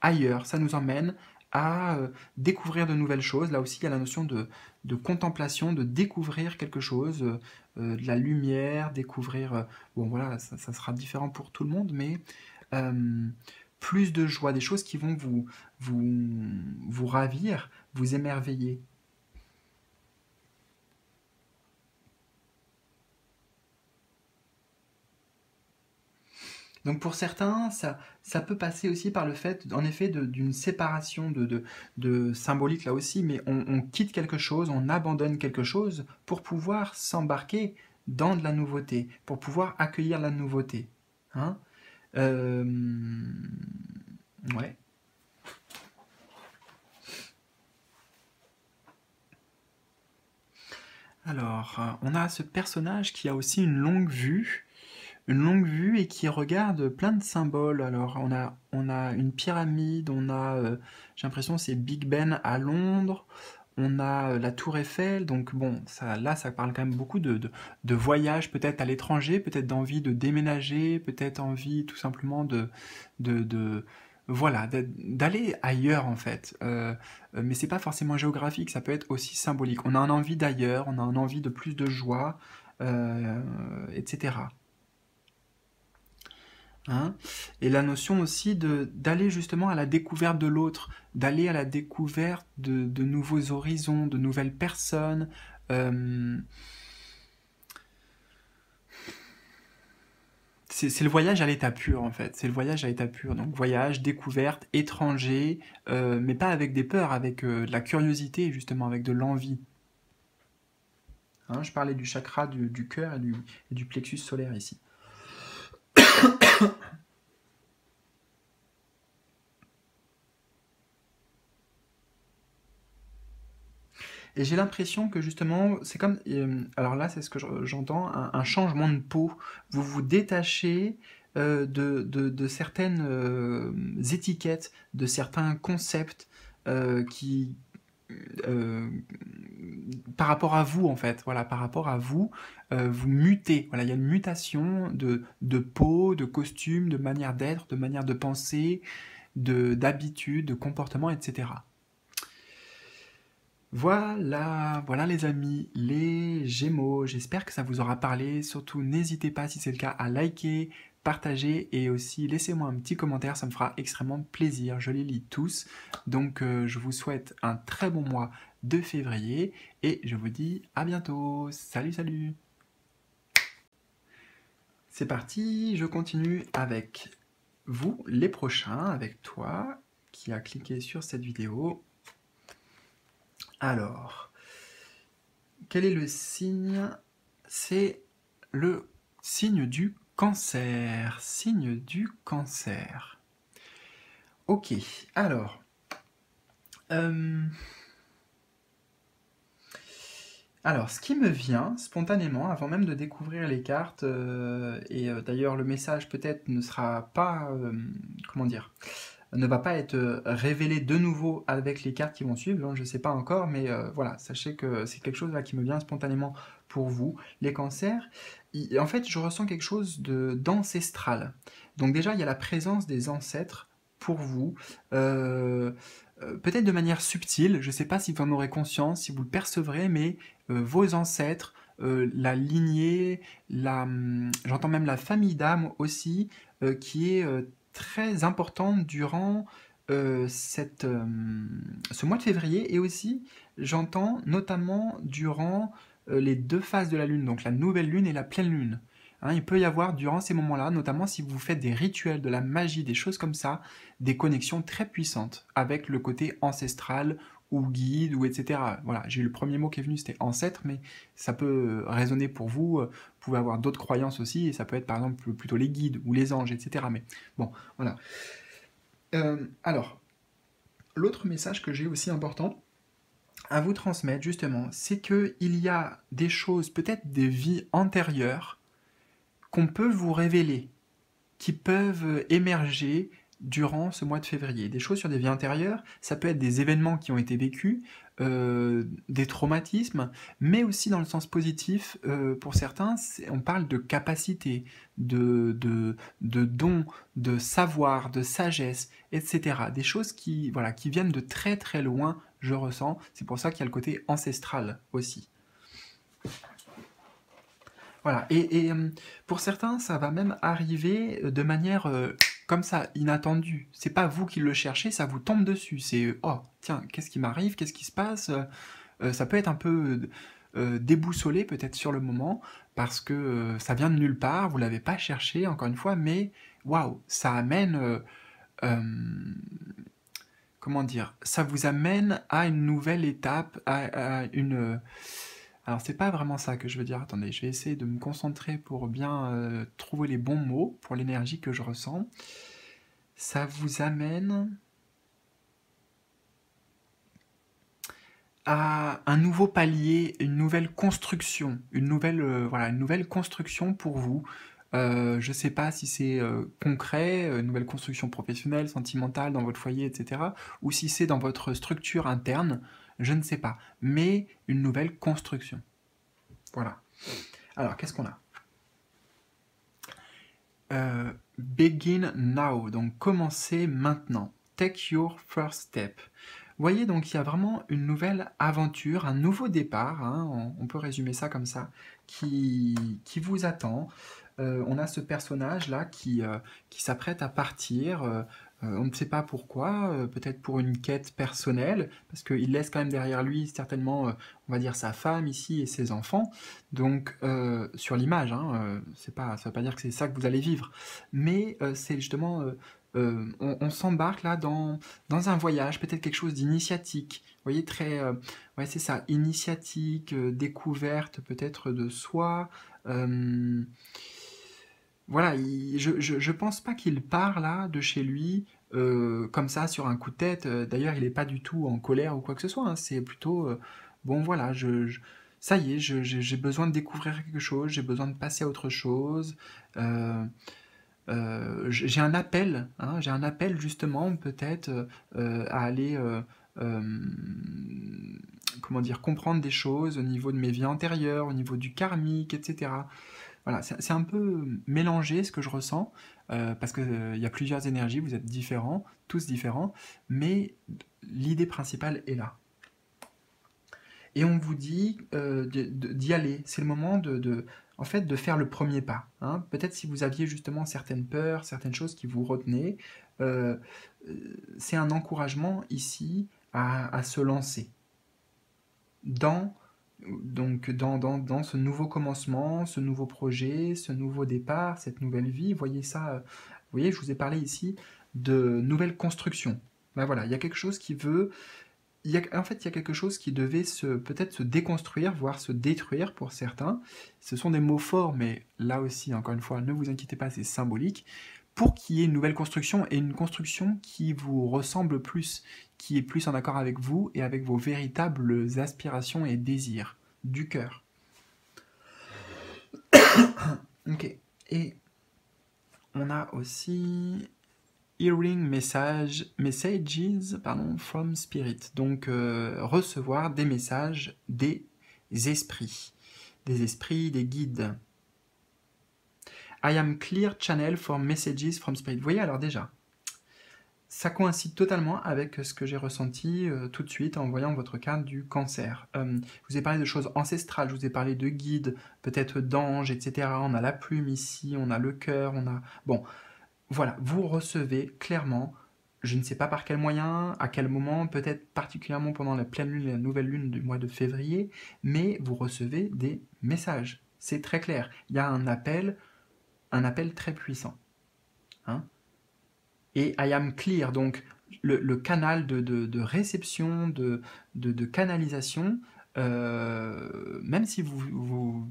ailleurs, ça nous emmène à découvrir de nouvelles choses. Là aussi, il y a la notion de contemplation, de découvrir quelque chose, de la lumière, découvrir... bon, voilà, ça sera différent pour tout le monde, mais plus de joie, des choses qui vont vous ravir, vous émerveiller. Donc pour certains, ça peut passer aussi par le fait, en effet, d'une séparation de symbolique là aussi, mais on quitte quelque chose, on abandonne quelque chose pour pouvoir s'embarquer dans de la nouveauté, pour pouvoir accueillir la nouveauté. Hein? Ouais. Alors, on a ce personnage qui a aussi une longue vue et qui regarde plein de symboles. Alors on a une pyramide, on a, j'ai l'impression c'est Big Ben à Londres, on a la Tour Eiffel, donc bon, ça parle quand même beaucoup de voyages, peut-être à l'étranger, peut-être d'envie de déménager, peut-être envie tout simplement voilà, d'aller ailleurs en fait, mais c'est pas forcément géographique, ça peut être aussi symbolique. On a une envie d'ailleurs, on a une envie de plus de joie, etc. Hein? Et la notion aussi d'aller justement à la découverte de l'autre, d'aller à la découverte de nouveaux horizons, de nouvelles personnes. C'est le voyage à l'état pur en fait, c'est le voyage à l'état pur. Donc voyage, découverte, étranger, mais pas avec des peurs, avec de la curiosité justement, avec de l'envie. Hein? Je parlais du chakra du cœur et du plexus solaire ici. Et j'ai l'impression que justement, c'est comme, alors là c'est ce que j'entends, un changement de peau. Vous vous détachez de certaines étiquettes, de certains concepts par rapport à vous en fait, voilà, par rapport à vous, vous mutez, voilà, il y a une mutation de peau, de costume, de manière d'être, de manière de penser, d'habitude, de comportement, etc. Voilà les amis, les Gémeaux, j'espère que ça vous aura parlé, surtout n'hésitez pas si c'est le cas à liker, partagez et aussi laissez-moi un petit commentaire, ça me fera extrêmement plaisir, je les lis tous. Donc je vous souhaite un très bon mois de février et je vous dis à bientôt, salut. C'est parti, je continue avec vous, les prochains, avec toi qui a cliqué sur cette vidéo. Alors, quel est le signe? C'est le signe du Cancer, signe du Cancer. Ok, alors, ce qui me vient spontanément, avant même de découvrir les cartes, d'ailleurs le message peut-être ne sera pas, comment dire, ne va pas être révélé de nouveau avec les cartes qui vont suivre, donc je ne sais pas encore, mais voilà, sachez que c'est quelque chose là qui me vient spontanément pour vous, les Cancers. En fait, je ressens quelque chose d'ancestral. Donc déjà, il y a la présence des ancêtres pour vous, peut-être de manière subtile, je ne sais pas si vous en aurez conscience, si vous le percevrez, mais vos ancêtres, la lignée, j'entends même la famille d'âme aussi, qui est très importante durant ce mois de février, et aussi, j'entends notamment durant les deux phases de la lune, donc la nouvelle lune et la pleine lune. Hein, il peut y avoir durant ces moments-là, notamment si vous faites des rituels, de la magie, des choses comme ça, des connexions très puissantes avec le côté ancestral ou guide, ou etc. Voilà, j'ai eu le premier mot qui est venu, c'était ancêtre, mais ça peut résonner pour vous, vous pouvez avoir d'autres croyances aussi, et ça peut être par exemple plutôt les guides, ou les anges, etc. Mais bon, voilà. Alors, l'autre message que j'ai aussi important à vous transmettre, justement, c'est qu'il y a des choses, peut-être des vies antérieures, qu'on peut vous révéler, qui peuvent émerger durant ce mois de février. Des choses sur des vies intérieures, ça peut être des événements qui ont été vécus, des traumatismes, mais aussi dans le sens positif, pour certains, on parle de capacité, de don, de savoir, de sagesse, etc. Des choses qui, voilà, qui viennent de très très loin, je ressens. C'est pour ça qu'il y a le côté ancestral aussi. Voilà, et pour certains, ça va même arriver de manière comme ça, inattendue. C'est pas vous qui le cherchez, ça vous tombe dessus. C'est « Oh, tiens, qu'est-ce qui m'arrive? Qu'est-ce qui se passe ?» Ça peut être un peu déboussolé peut-être sur le moment, parce que ça vient de nulle part, vous l'avez pas cherché, encore une fois, mais waouh, ça amène... comment dire? Ça vous amène à une nouvelle étape, à une... Alors, c'est pas vraiment ça que je veux dire. Attendez, je vais essayer de me concentrer pour bien trouver les bons mots pour l'énergie que je ressens. Ça vous amène à un nouveau palier, une nouvelle construction, une nouvelle construction pour vous. Je ne sais pas si c'est concret, une nouvelle construction professionnelle, sentimentale, dans votre foyer, etc. Ou si c'est dans votre structure interne. Je ne sais pas, mais une nouvelle construction. Voilà. Alors, qu'est-ce qu'on a? Begin now, donc commencez maintenant. Take your first step. Vous voyez, donc il y a vraiment une nouvelle aventure, un nouveau départ, hein, on peut résumer ça comme ça, qui vous attend. On a ce personnage-là qui s'apprête à partir... on ne sait pas pourquoi, peut-être pour une quête personnelle, parce qu'il laisse quand même derrière lui certainement, on va dire, sa femme ici et ses enfants, donc sur l'image, hein, ça ne veut pas dire que c'est ça que vous allez vivre, mais c'est justement, on s'embarque là dans un voyage, peut-être quelque chose d'initiatique, vous voyez, très, ouais c'est ça, initiatique, découverte peut-être de soi, voilà, je pense pas qu'il part là de chez lui comme ça sur un coup de tête. D'ailleurs, il n'est pas du tout en colère ou quoi que ce soit. Hein. C'est plutôt bon, voilà, ça y est, j'ai besoin de découvrir quelque chose, j'ai besoin de passer à autre chose. J'ai un appel, hein, j'ai un appel justement peut-être à aller. Comment dire, comprendre des choses au niveau de mes vies antérieures, au niveau du karmique, etc. Voilà, c'est un peu mélangé ce que je ressens, parce qu'il y a plusieurs énergies, vous êtes différents, tous différents, mais l'idée principale est là. Et on vous dit d'y aller, c'est le moment en fait, de faire le premier pas. Hein. Peut-être si vous aviez justement certaines peurs, certaines choses qui vous retenaient, c'est un encouragement ici à se lancer. Donc dans ce nouveau commencement, ce nouveau projet, ce nouveau départ, cette nouvelle vie, voyez ça, vous voyez, je vous ai parlé ici de nouvelle construction. Ben voilà, il y a quelque chose qui veut, en fait, il y a quelque chose qui devait peut-être se déconstruire, voire se détruire pour certains. Ce sont des mots forts, mais là aussi, encore une fois, ne vous inquiétez pas, c'est symbolique. Pour qu'il y ait une nouvelle construction et une construction qui vous ressemble plus, qui est plus en accord avec vous et avec vos véritables aspirations et désirs du cœur. Ok. Et on a aussi hearing messages pardon, from spirit. Donc recevoir des messages des esprits, des guides. I am clear channel for messages from spirit. Vous voyez, alors déjà, ça coïncide totalement avec ce que j'ai ressenti tout de suite en voyant votre carte du cancer. Je vous ai parlé de choses ancestrales, je vous ai parlé de guides, peut-être d'anges, etc. On a la plume ici, on a le cœur, on a... Bon, voilà, vous recevez clairement, je ne sais pas par quel moyen, à quel moment, peut-être particulièrement pendant la pleine lune et la nouvelle lune du mois de février, mais vous recevez des messages, c'est très clair. Il y a un appel très puissant. Hein? Et I am clear, donc le canal de réception, de canalisation, même si vous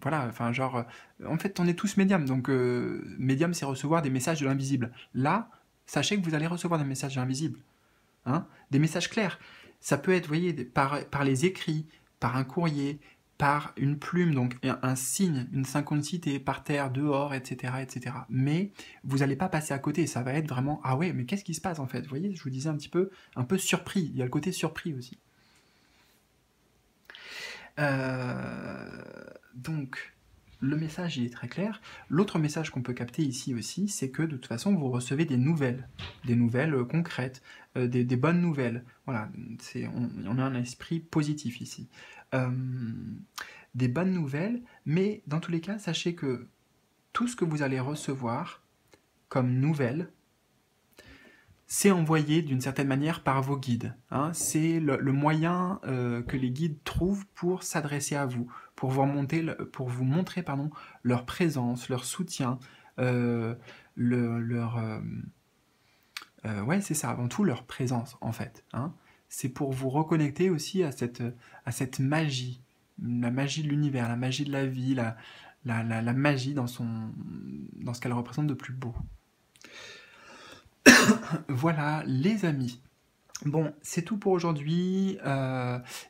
voilà, enfin genre, en fait on est tous médiums, donc médium c'est recevoir des messages de l'invisible. Là, sachez que vous allez recevoir des messages de l'invisible, hein, des messages clairs. Ça peut être, vous voyez, par les écrits, par un courrier, par une plume, donc un signe, une synchronicité, par terre, dehors, etc., etc. Mais vous n'allez pas passer à côté, ça va être vraiment, ah ouais, mais qu'est-ce qui se passe en fait? Vous voyez, je vous disais un peu surpris, il y a le côté surpris aussi. Donc, le message, il est très clair. L'autre message qu'on peut capter ici aussi, c'est que de toute façon, vous recevez des nouvelles concrètes, des bonnes nouvelles. Voilà, on a un esprit positif ici. Des bonnes nouvelles, mais dans tous les cas, sachez que tout ce que vous allez recevoir comme nouvelles, c'est envoyé d'une certaine manière par vos guides. Hein. C'est le moyen que les guides trouvent pour s'adresser à vous, pour vous montrer pardon, leur présence, leur soutien, ouais, c'est ça, avant tout leur présence en fait. Hein. C'est pour vous reconnecter aussi à cette magie, la magie de l'univers, la magie de la vie, la magie dans ce qu'elle représente de plus beau. Voilà, les amis. Bon, c'est tout pour aujourd'hui.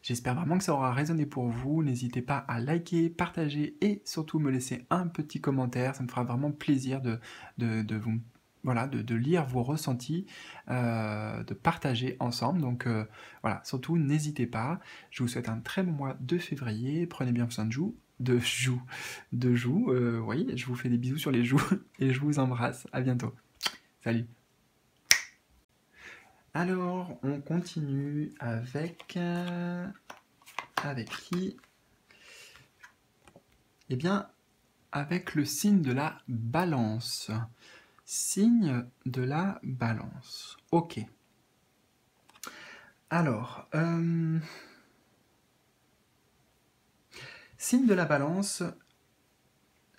J'espère vraiment que ça aura résonné pour vous. N'hésitez pas à liker, partager et surtout me laisser un petit commentaire. Ça me fera vraiment plaisir de lire vos ressentis, de partager ensemble. Donc voilà, surtout n'hésitez pas. Je vous souhaite un très bon mois de février. Prenez bien soin de joues. Oui, je vous fais des bisous sur les joues et je vous embrasse. À bientôt. Salut. Alors, on continue avec qui? Eh bien, avec le signe de la balance. Signe de la balance. Ok. Alors, signe de la balance,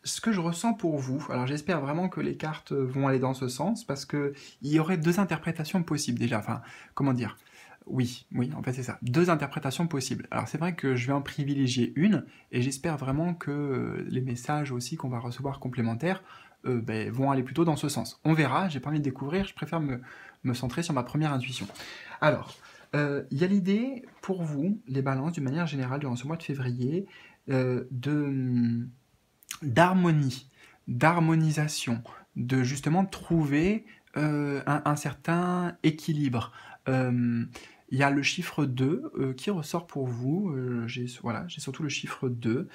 ce que je ressens pour vous, alors j'espère vraiment que les cartes vont aller dans ce sens, parce qu'il y aurait deux interprétations possibles déjà, enfin, comment dire, oui, en fait c'est ça, deux interprétations possibles. Alors c'est vrai que je vais en privilégier une, et j'espère vraiment que les messages aussi qu'on va recevoir complémentaires vont aller plutôt dans ce sens. On verra, j'ai pas envie de découvrir, je préfère me centrer sur ma première intuition. Alors, il y a l'idée pour vous, les balances, d'une manière générale, durant ce mois de février, d'harmonie, d'harmonisation, de justement trouver un certain équilibre. Il y a le chiffre 2 qui ressort pour vous, j'ai surtout le chiffre 2.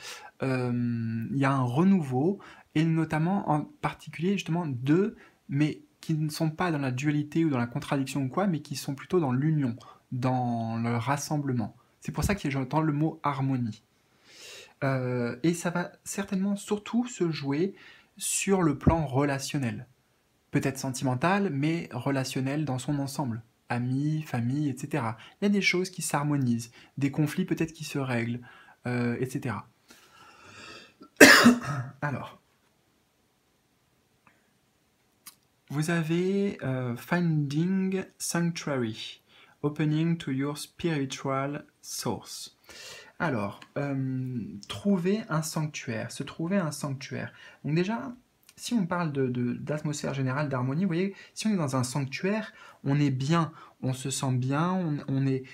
Il y a un renouveau, et notamment en particulier justement deux, mais qui ne sont pas dans la dualité ou dans la contradiction ou quoi, mais qui sont plutôt dans l'union, dans le rassemblement. C'est pour ça que j'entends le mot harmonie. Et ça va certainement surtout se jouer sur le plan relationnel. Peut-être sentimental, mais relationnel dans son ensemble. Amis, famille, etc. Il y a des choses qui s'harmonisent, des conflits peut-être qui se règlent, etc. Alors, vous avez Finding Sanctuary, Opening to your spiritual source. Alors, trouver un sanctuaire, se trouver un sanctuaire. Donc déjà, si on parle d'atmosphère générale, d'harmonie, vous voyez, si on est dans un sanctuaire, on est bien, on se sent bien, on est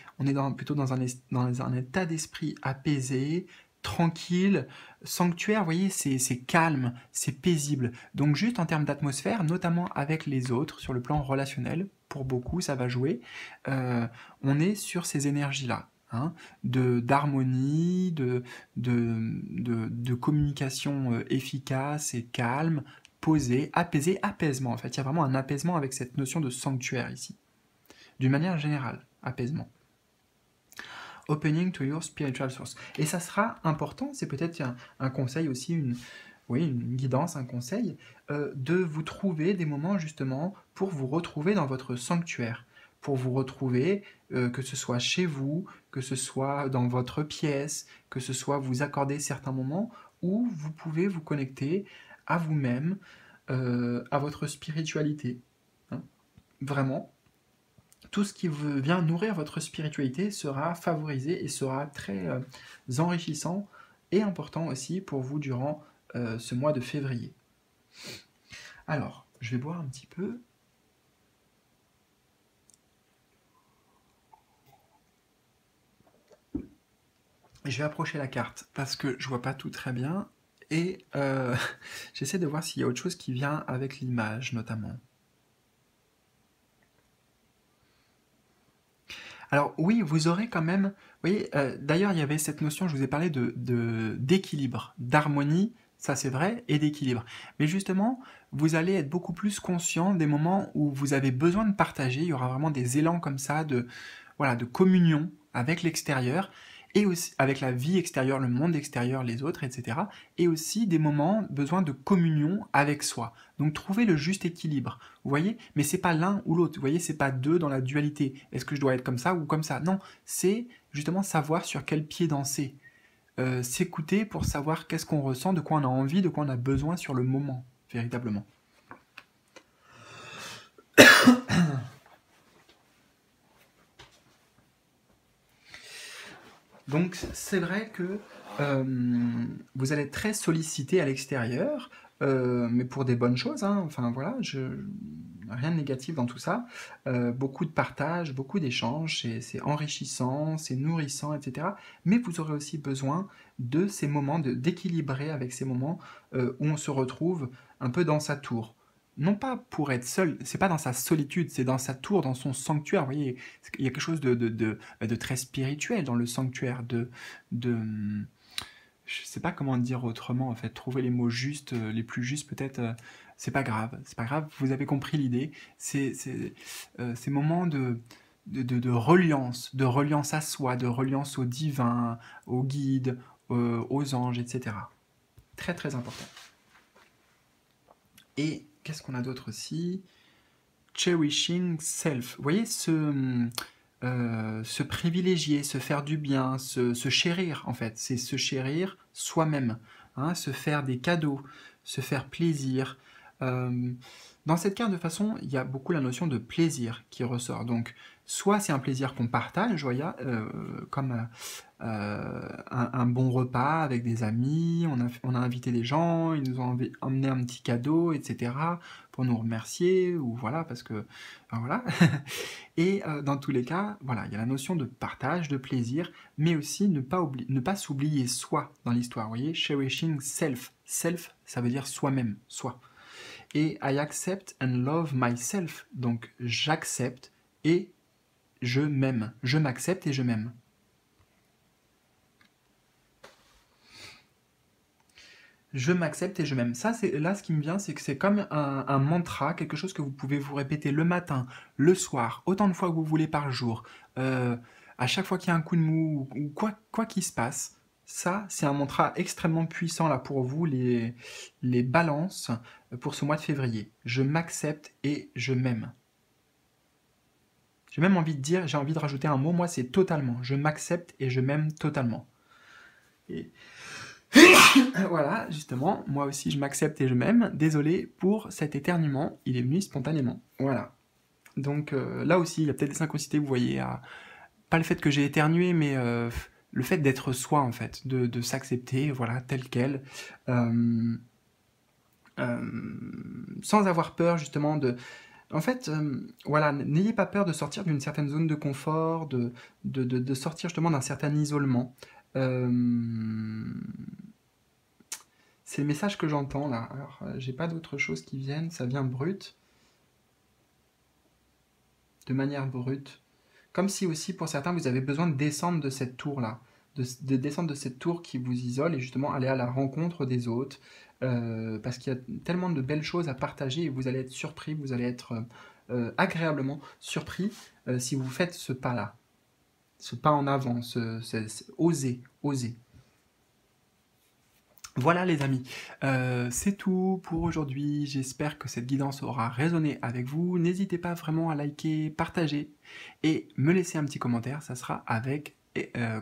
plutôt dans un état d'esprit apaisé, tranquille. Sanctuaire, vous voyez, c'est calme, c'est paisible. Donc juste en termes d'atmosphère, notamment avec les autres, sur le plan relationnel, pour beaucoup, ça va jouer, on est sur ces énergies-là. Hein, d'harmonie, de communication efficace et calme, posée, apaisée, apaisement en fait. Il y a vraiment un apaisement avec cette notion de sanctuaire ici. D'une manière générale, apaisement. Opening to your spiritual source. Et ça sera important, c'est peut-être un conseil aussi, une guidance, un conseil, de vous trouver des moments justement pour vous retrouver dans votre sanctuaire. Pour vous retrouver, que ce soit chez vous, que ce soit dans votre pièce, que ce soit vous accorder certains moments où vous pouvez vous connecter à vous-même, à votre spiritualité. Hein? Vraiment, tout ce qui vient nourrir votre spiritualité sera favorisé et sera très enrichissant et important aussi pour vous durant ce mois de février. Alors, je vais boire un petit peu. Je vais approcher la carte parce que je vois pas tout très bien et j'essaie de voir s'il y a autre chose qui vient avec l'image notamment. Alors oui, vous aurez quand même... Vous voyez, d'ailleurs, il y avait cette notion, je vous ai parlé d'équilibre, d'harmonie, ça c'est vrai, et d'équilibre. Mais justement, vous allez être beaucoup plus conscient des moments où vous avez besoin de partager. Il y aura vraiment des élans comme ça de, voilà, de communion avec l'extérieur, et aussi avec la vie extérieure, le monde extérieur, les autres, etc. Et aussi des moments, besoin de communion avec soi. Donc trouvez le juste équilibre, vous voyez. Mais c'est pas l'un ou l'autre, vous voyez, c'est pas deux dans la dualité. Est-ce que je dois être comme ça ou comme ça? Non, c'est justement savoir sur quel pied danser. S'écouter pour savoir qu'est-ce qu'on ressent, de quoi on a envie, de quoi on a besoin sur le moment, véritablement. Donc c'est vrai que vous allez être très sollicité à l'extérieur, mais pour des bonnes choses, hein. Enfin voilà, rien de négatif dans tout ça. Beaucoup de partage, beaucoup d'échanges, c'est enrichissant, c'est nourrissant, etc. Mais vous aurez aussi besoin de ces moments, d'équilibrer avec ces moments où on se retrouve un peu dans sa tour. Non pas pour être seul, c'est pas dans sa solitude, c'est dans sa tour, dans son sanctuaire, vous voyez, il y a quelque chose de très spirituel dans le sanctuaire, je sais pas comment dire autrement en fait, trouver les mots justes, les plus justes peut-être, c'est pas grave, vous avez compris l'idée, ces moments de reliance, à soi, de reliance au divin, au guide, aux anges, etc. Très très important. Et qu'est-ce qu'on a d'autre aussi? Cherishing self. Vous voyez, se privilégier, se faire du bien, se chérir, en fait. C'est se chérir soi-même, hein, se faire des cadeaux, se faire plaisir. Dans cette carte, de façon, il y a beaucoup la notion de plaisir qui ressort. Donc, soit c'est un plaisir qu'on partage, voyez, comme un bon repas avec des amis, on a invité des gens, ils nous ont emmené un petit cadeau, etc., pour nous remercier, ou voilà, parce que... Ben voilà. Et dans tous les cas, voilà, il y a la notion de partage, de plaisir, mais aussi ne pas s'oublier soi dans l'histoire, vous voyez, cherishing self. Self, ça veut dire soi-même, soi. Et I accept and love myself. Donc j'accepte et je m'aime. Je m'accepte et je m'aime. Je m'accepte et je m'aime. Ça, c'est là ce qui me vient, c'est que c'est comme un mantra, quelque chose que vous pouvez vous répéter le matin, le soir, autant de fois que vous voulez par jour, à chaque fois qu'il y a un coup de mou ou quoi qu'il se passe. Ça, c'est un mantra extrêmement puissant là pour vous, les balances, pour ce mois de février. Je m'accepte et je m'aime. J'ai même envie de dire, j'ai envie de rajouter un mot, moi c'est totalement. Je m'accepte et je m'aime totalement. Et... voilà, justement, moi aussi je m'accepte et je m'aime. Désolé pour cet éternuement, il est venu spontanément. Voilà. Donc là aussi, il y a peut-être des synchronicités, vous voyez, pas le fait que j'ai éternué, mais... le fait d'être soi, en fait, de s'accepter, voilà, tel quel, sans avoir peur, justement, de... En fait, voilà, n'ayez pas peur de sortir d'une certaine zone de confort, de sortir, justement, d'un certain isolement. C'est le message que j'entends, là. Alors, j'ai pas d'autres choses qui viennent, ça vient brut. De manière brute. Comme si aussi, pour certains, vous avez besoin de descendre de cette tour-là, de descendre de cette tour qui vous isole et justement aller à la rencontre des autres, parce qu'il y a tellement de belles choses à partager et vous allez être surpris, vous allez être agréablement surpris si vous faites ce pas-là, ce pas en avant, oser. Voilà les amis, c'est tout pour aujourd'hui, j'espère que cette guidance aura résonné avec vous, n'hésitez pas vraiment à liker, partager et me laisser un petit commentaire, ça sera avec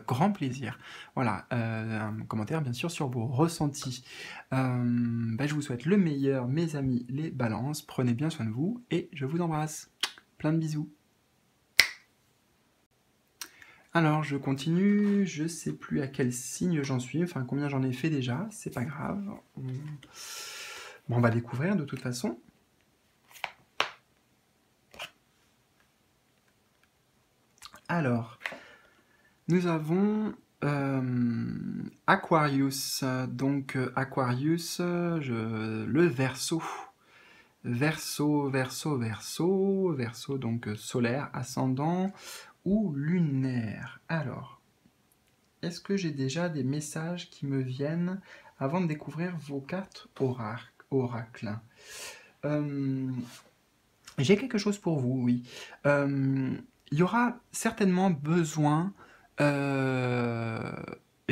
grand plaisir. Voilà, un commentaire bien sûr sur vos ressentis. Je vous souhaite le meilleur mes amis les balances, prenez bien soin de vous et je vous embrasse, plein de bisous. Alors, je continue, je sais plus à quel signe j'en suis, enfin combien j'en ai fait déjà, c'est pas grave. Bon, on va découvrir de toute façon. Alors, nous avons Aquarius. Donc, Aquarius, le Verseau. Verseau, donc solaire, ascendant ou lunaire. Alors, est-ce que j'ai déjà des messages qui me viennent avant de découvrir vos cartes oracle? J'ai quelque chose pour vous, oui. Il y aura certainement besoin, et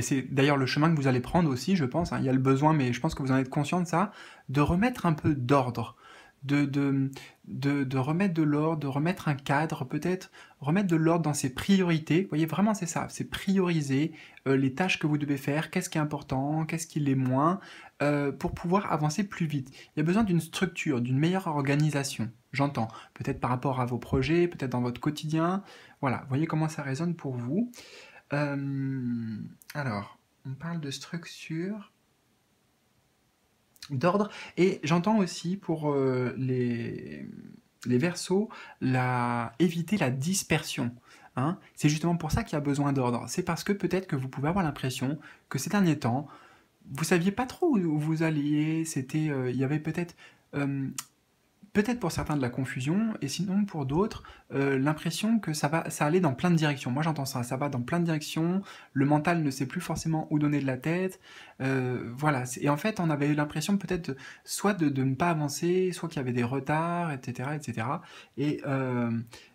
c'est d'ailleurs le chemin que vous allez prendre aussi, je pense, hein, il y a le besoin, mais je pense que vous en êtes conscient de ça, de remettre un peu d'ordre, de remettre de l'ordre, de remettre un cadre, peut-être remettre de l'ordre dans ses priorités. Vous voyez, vraiment, c'est ça, c'est prioriser les tâches que vous devez faire, qu'est-ce qui est important, qu'est-ce qui l'est moins, pour pouvoir avancer plus vite. Il y a besoin d'une structure, d'une meilleure organisation, j'entends, peut-être par rapport à vos projets, peut-être dans votre quotidien. Voilà, voyez comment ça résonne pour vous. Alors, on parle de structure, d'ordre, et j'entends aussi pour les Verseaux, éviter la dispersion. Hein. C'est justement pour ça qu'il y a besoin d'ordre. C'est parce que peut-être que vous pouvez avoir l'impression que ces derniers temps, vous saviez pas trop où vous alliez, c'était, il y avait peut-être... Peut-être pour certains de la confusion, et sinon pour d'autres, l'impression que ça allait dans plein de directions. Moi j'entends ça, ça va dans plein de directions, le mental ne sait plus forcément où donner de la tête, voilà. Et en fait, on avait eu l'impression peut-être soit de ne pas avancer, soit qu'il y avait des retards, etc., etc. Et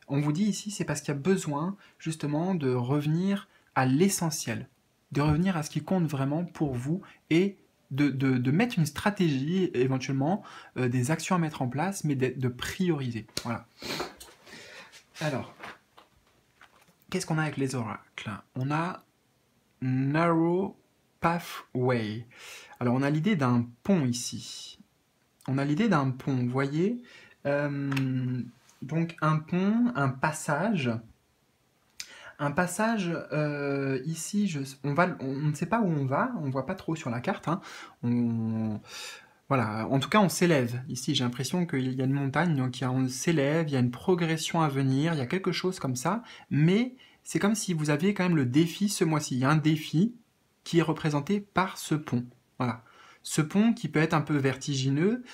on vous dit ici, c'est parce qu'il y a besoin justement de revenir à l'essentiel, de revenir à ce qui compte vraiment pour vous, et de mettre une stratégie, éventuellement, des actions à mettre en place, mais de prioriser. Voilà. Alors, qu'est-ce qu'on a avec les oracles? On a Narrow Pathway. Alors, on a l'idée d'un pont ici. On a l'idée d'un pont, vous voyez, donc, un pont, un passage... Un passage, ici, on ne sait pas où on va, on ne voit pas trop sur la carte. Hein. Voilà. En tout cas, on s'élève. Ici, j'ai l'impression qu'il y a une montagne, donc on s'élève, il y a une progression à venir, il y a quelque chose comme ça, mais c'est comme si vous aviez quand même le défi ce mois-ci. Il y a un défi qui est représenté par ce pont. Voilà. Ce pont qui peut être un peu vertigineux,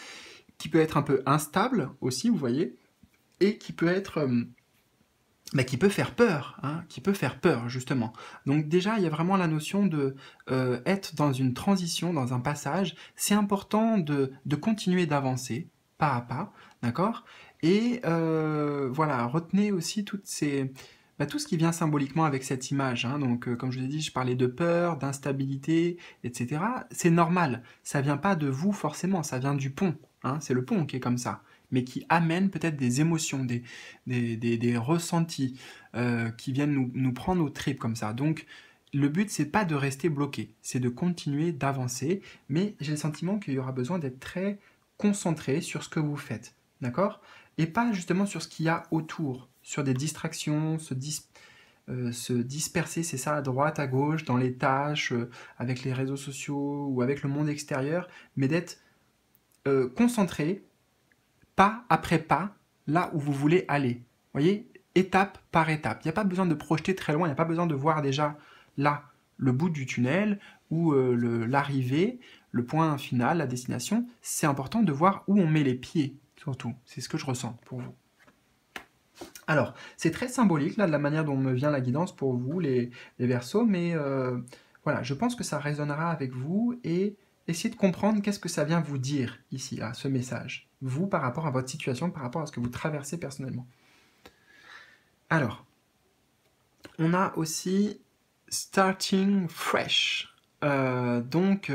qui peut être un peu instable aussi, vous voyez, et qui peut être... qui peut faire peur, hein, qui peut faire peur, justement. Donc déjà, il y a vraiment la notion de être dans une transition, dans un passage. C'est important de continuer d'avancer, pas à pas, d'accord? Et voilà, retenez aussi tout ce qui vient symboliquement avec cette image. Hein. Donc, comme je vous ai dit, je parlais de peur, d'instabilité, etc. C'est normal, ça vient pas de vous forcément, ça vient du pont. Hein. C'est le pont qui est comme ça, mais qui amène peut-être des émotions, des ressentis qui viennent nous prendre aux tripes comme ça. Donc, le but, c'est pas de rester bloqué, c'est de continuer d'avancer, mais j'ai le sentiment qu'il y aura besoin d'être très concentré sur ce que vous faites, d'accord? Et pas justement sur ce qu'il y a autour, sur des distractions, se disperser, c'est ça, à droite, à gauche, dans les tâches, avec les réseaux sociaux ou avec le monde extérieur, mais d'être concentré, pas après pas, là où vous voulez aller. Vous voyez, étape par étape. Il n'y a pas besoin de projeter très loin, il n'y a pas besoin de voir déjà là, le bout du tunnel, ou l'arrivée, le point final, la destination. C'est important de voir où on met les pieds, surtout. C'est ce que je ressens pour vous. Alors, c'est très symbolique, là, de la manière dont me vient la guidance pour vous, les Verseaux, mais voilà, je pense que ça résonnera avec vous, et essayez de comprendre qu'est-ce que ça vient vous dire, ici, là, ce message. Vous, par rapport à votre situation, par rapport à ce que vous traversez personnellement. Alors, on a aussi Starting Fresh. Donc,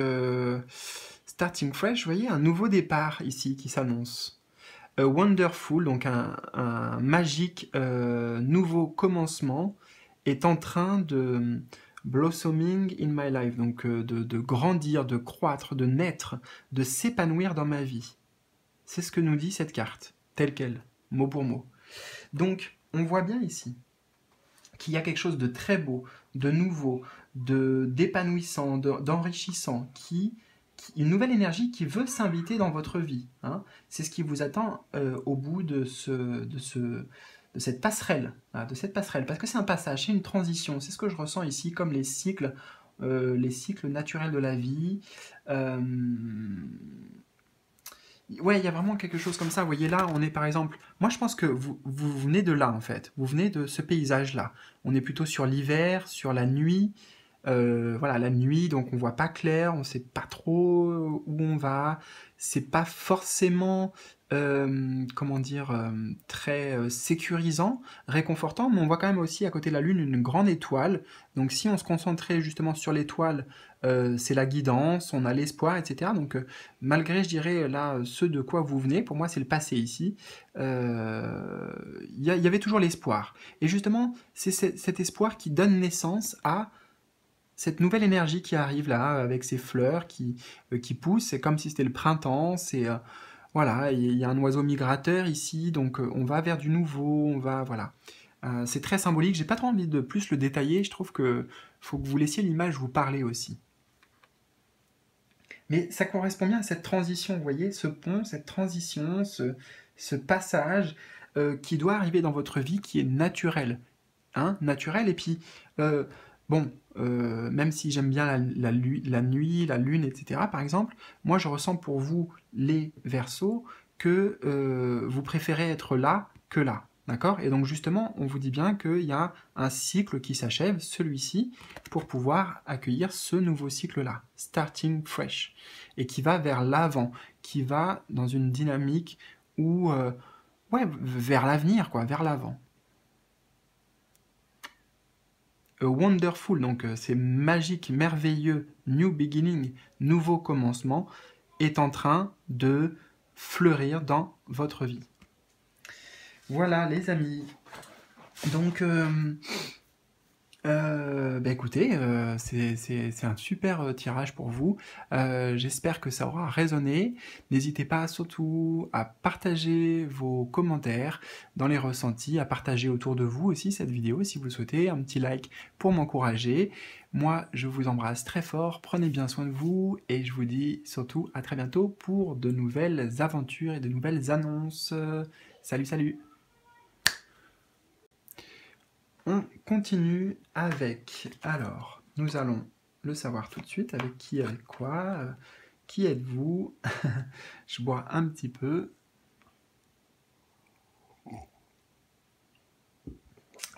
Starting Fresh, vous voyez, un nouveau départ ici qui s'annonce. Wonderful, donc un magique nouveau commencement est en train de blossoming in my life, donc de grandir, de croître, de naître, de s'épanouir dans ma vie. C'est ce que nous dit cette carte, telle qu'elle, mot pour mot. Donc, on voit bien ici qu'il y a quelque chose de très beau, de nouveau, d'épanouissant, d'enrichissant, une nouvelle énergie qui veut s'inviter dans votre vie. Hein. C'est ce qui vous attend au bout de cette passerelle, parce que c'est un passage, c'est une transition, c'est ce que je ressens ici comme les cycles naturels de la vie. Ouais, il y a vraiment quelque chose comme ça, vous voyez là, on est par exemple... Moi je pense que vous venez de là en fait, vous venez de ce paysage-là. On est plutôt sur l'hiver, sur la nuit, voilà, la nuit, donc on voit pas clair, on sait pas trop où on va, c'est pas forcément... comment dire, très sécurisant, réconfortant, mais on voit quand même aussi à côté de la Lune une grande étoile, donc si on se concentrait justement sur l'étoile, c'est la guidance, on a l'espoir, etc. Donc malgré, je dirais, là, ce de quoi vous venez, pour moi c'est le passé ici, y avait toujours l'espoir. Et justement, c'est cet espoir qui donne naissance à cette nouvelle énergie qui arrive là, avec ces fleurs qui poussent, c'est comme si c'était le printemps, c'est... voilà, il y a un oiseau migrateur ici, donc on va vers du nouveau, on va, voilà. C'est très symbolique, j'ai pas trop envie de plus le détailler, je trouve que faut que vous laissiez l'image vous parler aussi. Mais ça correspond bien à cette transition, vous voyez, ce pont, cette transition, ce passage qui doit arriver dans votre vie, qui est naturel. Hein, naturel, et puis, bon... même si j'aime bien la nuit, la lune, etc., par exemple, moi je ressens pour vous, les Verseaux, que vous préférez être là que là, d'accord? Et donc justement, on vous dit bien qu'il y a un cycle qui s'achève, celui-ci, pour pouvoir accueillir ce nouveau cycle-là, starting fresh, et qui va vers l'avant, qui va dans une dynamique où, ouais, vers l'avenir, quoi, vers l'avant. A wonderful, donc c'est magique, merveilleux, new beginning, nouveau commencement, est en train de fleurir dans votre vie. Voilà les amis, donc bah écoutez, c'est un super tirage pour vous, j'espère que ça aura résonné, n'hésitez pas surtout à partager vos commentaires dans les ressentis, à partager autour de vous aussi cette vidéo si vous souhaitez, un petit like pour m'encourager, moi je vous embrasse très fort, prenez bien soin de vous et je vous dis surtout à très bientôt pour de nouvelles aventures et de nouvelles annonces, salut salut! On continue avec, alors, nous allons le savoir tout de suite, avec quoi, qui êtes-vous? Je bois un petit peu.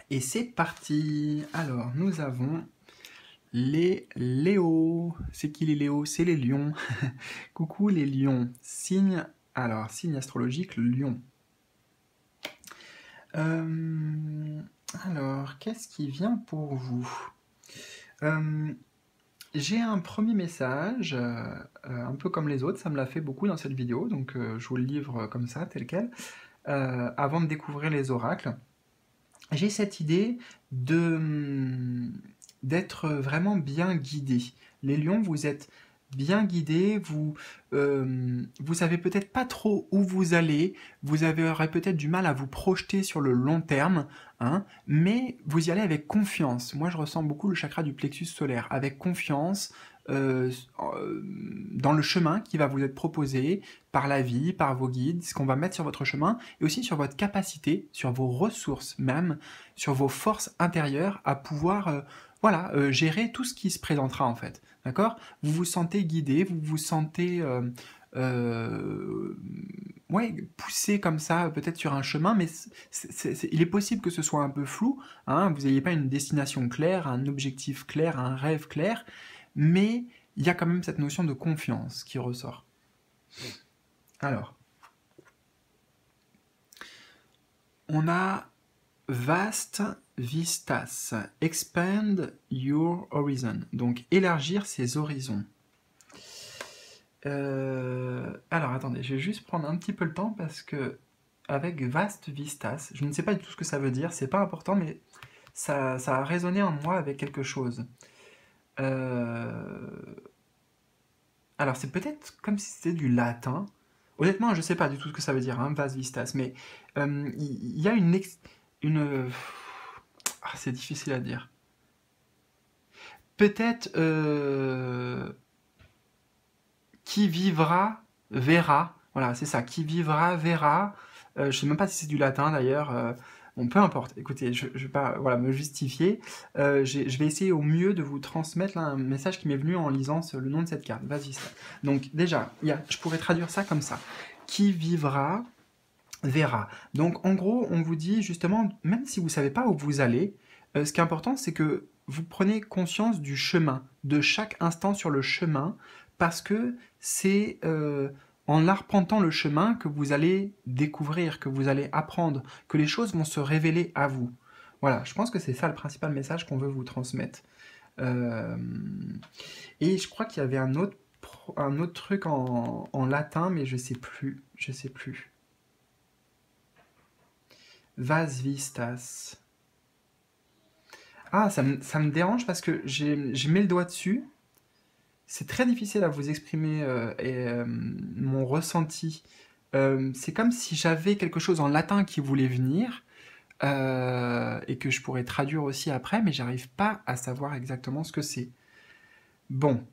Et c'est parti! Alors, nous avons les Léos. C'est qui les Léos? C'est les Lions. Coucou les Lions. Signe, alors, signe astrologique, Lion. Alors, qu'est-ce qui vient pour vous? J'ai un premier message, un peu comme les autres, ça me l'a fait beaucoup dans cette vidéo, donc je vous le livre comme ça, tel quel, avant de découvrir les oracles. J'ai cette idée d'être vraiment bien guidé. Les Lions, vous êtes bien guidé, vous savez peut-être pas trop où vous allez, vous aurez peut-être du mal à vous projeter sur le long terme, hein, mais vous y allez avec confiance. Moi, je ressens beaucoup le chakra du plexus solaire, avec confiance dans le chemin qui va vous être proposé par la vie, par vos guides, ce qu'on va mettre sur votre chemin, et aussi sur votre capacité, sur vos ressources même, sur vos forces intérieures à pouvoir... voilà, gérer tout ce qui se présentera en fait, d'accord? Vous vous sentez guidé, vous vous sentez ouais, poussé comme ça, peut-être sur un chemin, mais il est possible que ce soit un peu flou, hein, vous n'ayez pas une destination claire, un objectif clair, un rêve clair, mais il y a quand même cette notion de confiance qui ressort. Alors, on a vaste... Vistas, expand your horizon, donc élargir ses horizons. Alors attendez, je vais juste prendre un petit peu le temps parce que avec vaste vistas, je ne sais pas du tout ce que ça veut dire, c'est pas important, mais ça a résonné en moi avec quelque chose. Alors c'est peut-être comme si c'était du latin. Honnêtement, je ne sais pas du tout ce que ça veut dire, hein, vaste vistas, mais il y a une Ah, c'est difficile à dire. Peut-être qui vivra, verra. Voilà, c'est ça. Qui vivra, verra. Je ne sais même pas si c'est du latin d'ailleurs. Bon, peu importe. Écoutez, je ne vais pas me justifier. Je vais essayer au mieux de vous transmettre là, un message qui m'est venu en lisant le nom de cette carte. Vas-y. Donc déjà, je pourrais traduire ça comme ça. Qui vivra, verra. Donc en gros, on vous dit justement, même si vous ne savez pas où vous allez, ce qui est important, c'est que vous prenez conscience du chemin, de chaque instant sur le chemin, parce que c'est en arpentant le chemin que vous allez découvrir, que vous allez apprendre, que les choses vont se révéler à vous. Voilà, je pense que c'est ça le principal message qu'on veut vous transmettre. Et je crois qu'il y avait un autre truc en latin, mais je sais plus. Vas vistas. Ah, ça me dérange parce que j'ai mis le doigt dessus. C'est très difficile à vous exprimer mon ressenti. C'est comme si j'avais quelque chose en latin qui voulait venir et que je pourrais traduire aussi après, mais j'arrive pas à savoir exactement ce que c'est. Bon,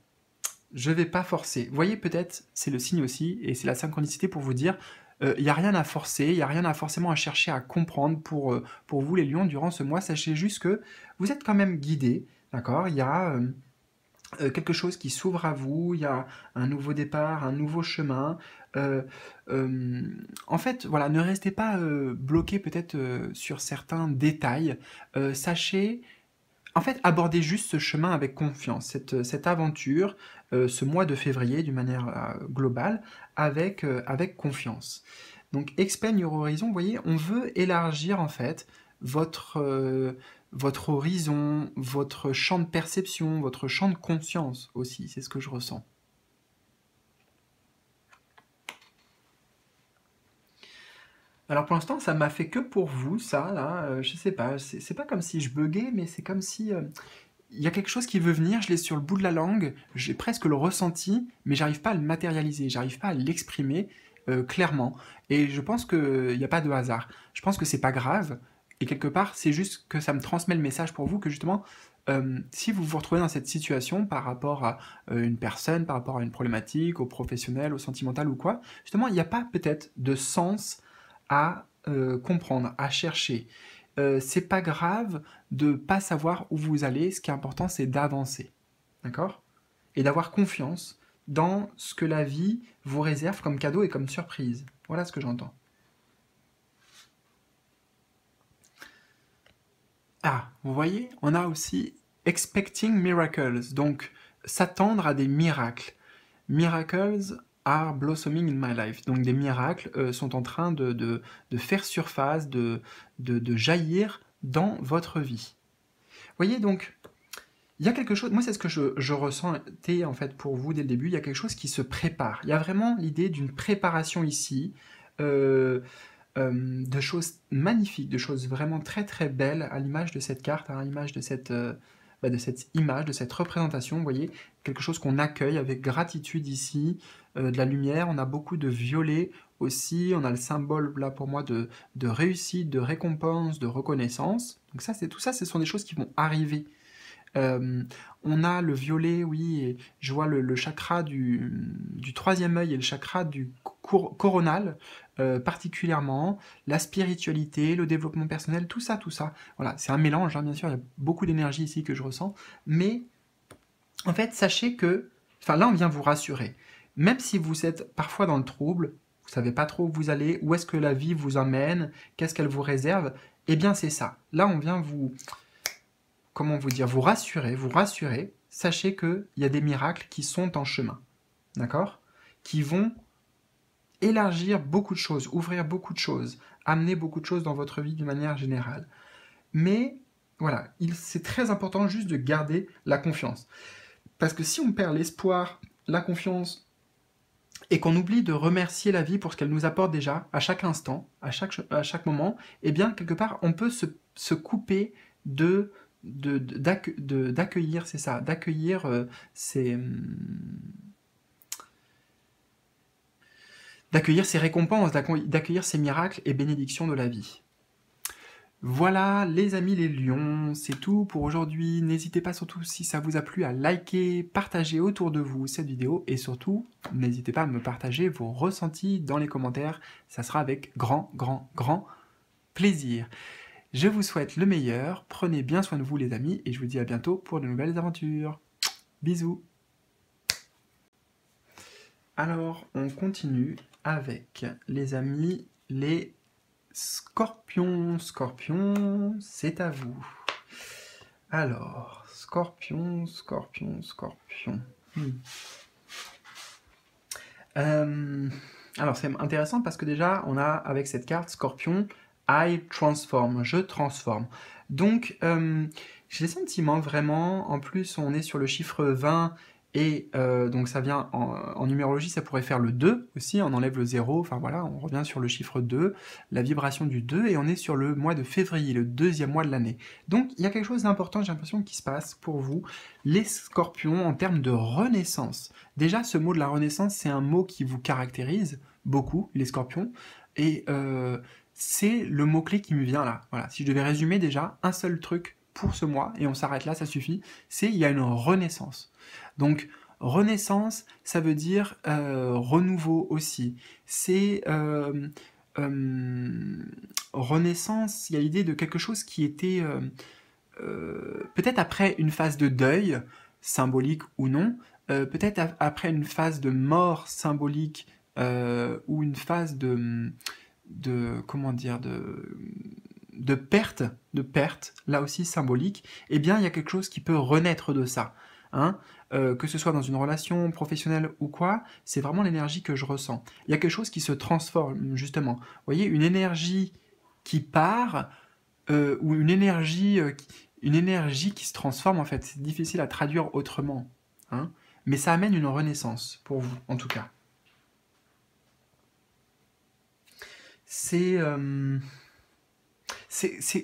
je vais pas forcer. Vous voyez, peut-être, c'est le signe aussi, et c'est la synchronicité pour vous dire... Il n'y a rien à forcer, il n'y a rien à forcément à chercher à comprendre pour vous les lions durant ce mois. Sachez juste que vous êtes quand même guidés, d'accord? Il y a quelque chose qui s'ouvre à vous, il y a un nouveau départ, un nouveau chemin. En fait, voilà, ne restez pas bloqués peut-être sur certains détails. Sachez, en fait, abordez juste ce chemin avec confiance, cette aventure, ce mois de février d'une manière globale, avec confiance. Donc, expand your horizon, vous voyez, on veut élargir en fait votre horizon, votre champ de perception, votre champ de conscience aussi, c'est ce que je ressens. Alors pour l'instant, ça m'a fait que pour vous, ça, là, je sais pas, c'est pas comme si je buguais, mais c'est comme si... Il y a quelque chose qui veut venir, je l'ai sur le bout de la langue, j'ai presque le ressenti, mais j'arrive pas à le matérialiser, j'arrive pas à l'exprimer clairement. Et je pense qu'il n'y a pas de hasard. Je pense que c'est pas grave, et quelque part, c'est juste que ça me transmet le message pour vous que justement, si vous vous retrouvez dans cette situation par rapport à une personne, par rapport à une problématique, au professionnel, au sentimental ou quoi, justement, il n'y a pas peut-être de sens à comprendre, à chercher. C'est pas grave de pas savoir où vous allez, ce qui est important c'est d'avancer, d'accord? Et d'avoir confiance dans ce que la vie vous réserve comme cadeau et comme surprise. Voilà ce que j'entends. Ah, vous voyez, on a aussi expecting miracles, donc s'attendre à des miracles. Miracles are blossoming in my life. Donc des miracles sont en train de faire surface, de jaillir dans votre vie. Vous voyez donc, il y a quelque chose, moi c'est ce que je ressentais en fait pour vous dès le début, il y a quelque chose qui se prépare. Il y a vraiment l'idée d'une préparation ici, de choses magnifiques, de choses vraiment très très belles à l'image de cette carte, à l'image de cette... de cette image, de cette représentation, vous voyez, quelque chose qu'on accueille avec gratitude ici, de la lumière, on a beaucoup de violet aussi, on a le symbole là pour moi de réussite, de récompense, de reconnaissance, donc ça c'est tout ça, ce sont des choses qui vont arriver. On a le violet, oui, et je vois le chakra du troisième œil et le chakra du coronal, particulièrement, la spiritualité, le développement personnel, tout ça. Voilà, c'est un mélange, hein, bien sûr, il y a beaucoup d'énergie ici que je ressens, mais en fait, sachez que, enfin là, on vient vous rassurer, même si vous êtes parfois dans le trouble, vous ne savez pas trop où vous allez, où est-ce que la vie vous emmène, qu'est-ce qu'elle vous réserve, eh bien c'est ça. Là, on vient vous... Comment vous dire, vous rassurer, sachez qu'il y a des miracles qui sont en chemin, d'accord? Qui vont élargir beaucoup de choses, ouvrir beaucoup de choses, amener beaucoup de choses dans votre vie d'une manière générale. Mais, voilà, c'est très important juste de garder la confiance. Parce que si on perd l'espoir, la confiance, et qu'on oublie de remercier la vie pour ce qu'elle nous apporte déjà, à chaque instant, à chaque moment, eh bien, quelque part, on peut se couper d'accueillir, c'est ça, d'accueillir ces récompenses, d'accueillir ces miracles et bénédictions de la vie. Voilà les amis les lions, c'est tout pour aujourd'hui. N'hésitez pas surtout si ça vous a plu à liker, partager autour de vous cette vidéo et surtout n'hésitez pas à me partager vos ressentis dans les commentaires, ça sera avec grand plaisir. Je vous souhaite le meilleur, prenez bien soin de vous les amis et je vous dis à bientôt pour de nouvelles aventures. Bisous. Alors on continue avec les amis les Scorpion, Scorpion, c'est à vous. Alors, Scorpion. Alors, c'est intéressant parce que déjà, on a avec cette carte Scorpion, I transform, je transforme. Donc, j'ai le sentiment vraiment, en plus, on est sur le chiffre 20 et donc ça vient en numérologie, ça pourrait faire le 2 aussi, on enlève le 0, enfin voilà, on revient sur le chiffre 2, la vibration du 2, et on est sur le mois de février, le deuxième mois de l'année. Donc il y a quelque chose d'important, j'ai l'impression, qui se passe pour vous, les scorpions, en termes de renaissance. Déjà, ce mot de la renaissance, c'est un mot qui vous caractérise beaucoup, les scorpions, et c'est le mot-clé qui me vient là. Voilà, si je devais résumer déjà un seul truc pour ce mois, et on s'arrête là, ça suffit, c'est il y a une renaissance. Donc, renaissance, ça veut dire renouveau aussi. C'est renaissance, il y a l'idée de quelque chose qui était peut-être après une phase de deuil, symbolique ou non, peut-être après une phase de mort symbolique ou une phase de perte, là aussi symbolique, eh bien, il y a quelque chose qui peut renaître de ça. Hein, que ce soit dans une relation professionnelle ou quoi, c'est vraiment l'énergie que je ressens. Il y a quelque chose qui se transforme, justement. Vous voyez, une énergie qui part, ou une énergie qui se transforme, en fait. C'est difficile à traduire autrement. Hein, mais ça amène une renaissance, pour vous, en tout cas. C'est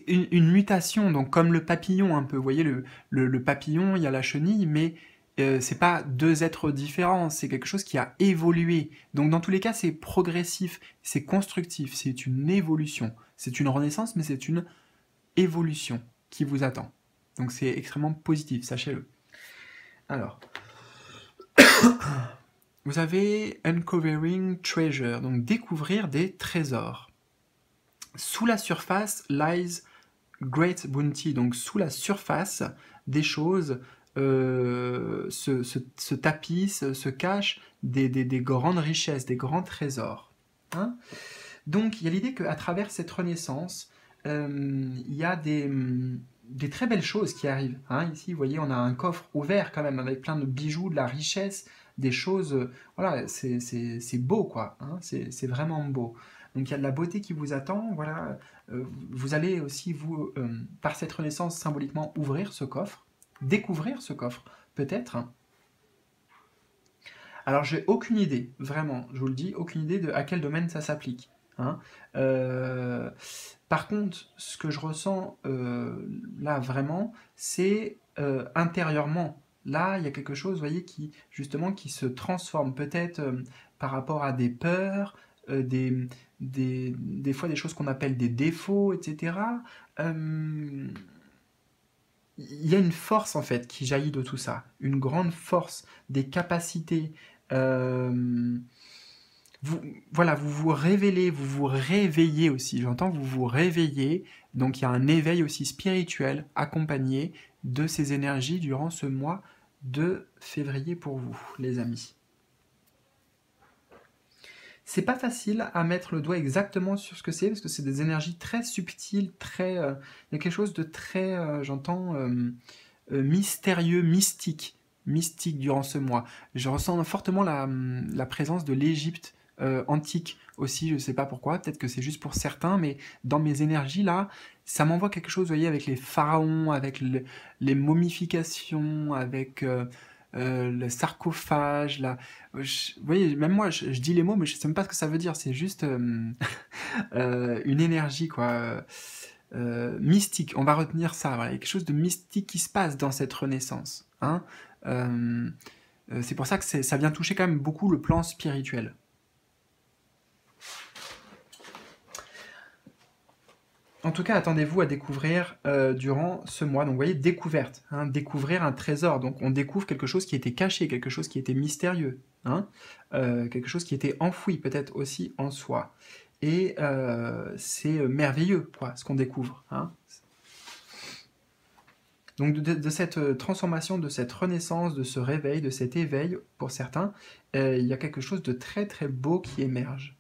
une mutation, donc comme le papillon un peu. Vous voyez, le papillon, il y a la chenille, mais c'est pas deux êtres différents, c'est quelque chose qui a évolué. Donc dans tous les cas, c'est progressif, c'est constructif, c'est une évolution. C'est une renaissance, mais c'est une évolution qui vous attend. Donc c'est extrêmement positif, sachez-le. Alors, vous avez « Uncovering treasure », donc « découvrir des trésors ». Sous la surface lies great bounty, donc sous la surface des choses se tapissent, se cachent des grandes richesses, des grands trésors. Hein, donc il y a l'idée qu'à travers cette renaissance, il y a des très belles choses qui arrivent. Hein, ici, vous voyez, on a un coffre ouvert quand même, avec plein de bijoux, de la richesse, des choses... voilà, c'est beau, quoi. Hein, c'est vraiment beau. Donc il y a de la beauté qui vous attend, voilà, vous allez aussi, vous, par cette renaissance, symboliquement ouvrir ce coffre, découvrir ce coffre, peut-être. Alors j'ai aucune idée, vraiment, je vous le dis, aucune idée de à quel domaine ça s'applique. Hein. Par contre, ce que je ressens là vraiment, c'est intérieurement. Là, il y a quelque chose, vous voyez, qui justement qui se transforme, peut-être par rapport à des peurs, des fois des choses qu'on appelle des défauts, etc. Il y a une force, en fait, qui jaillit de tout ça. Une grande force, des capacités. Voilà, vous vous révélez, vous vous réveillez aussi. J'entends, vous vous réveillez. Donc, il y a un éveil aussi spirituel accompagné de ces énergies durant ce mois de février pour vous, les amis. C'est pas facile à mettre le doigt exactement sur ce que c'est, parce que c'est des énergies très subtiles, très... il y a quelque chose de très, j'entends, mystérieux, mystique durant ce mois. Je ressens fortement la présence de l'Égypte antique aussi, je sais pas pourquoi, peut-être que c'est juste pour certains, mais dans mes énergies là, ça m'envoie quelque chose, vous voyez, avec les pharaons, avec les momifications, avec... le sarcophage, vous voyez, même moi, je dis les mots, mais je ne sais même pas ce que ça veut dire, c'est juste une énergie, quoi, mystique, on va retenir ça, voilà. Il y a quelque chose de mystique qui se passe dans cette renaissance, hein. C'est pour ça que ça vient toucher quand même beaucoup le plan spirituel. En tout cas, attendez-vous à découvrir durant ce mois. Donc, vous voyez, découverte, hein, découvrir un trésor. Donc, on découvre quelque chose qui était caché, quelque chose qui était mystérieux, hein, quelque chose qui était enfoui, peut-être aussi en soi. Et c'est merveilleux, quoi, ce qu'on découvre, hein. Donc, de cette transformation, de cette renaissance, de ce réveil, de cet éveil, pour certains, il y a quelque chose de très, très beau qui émerge.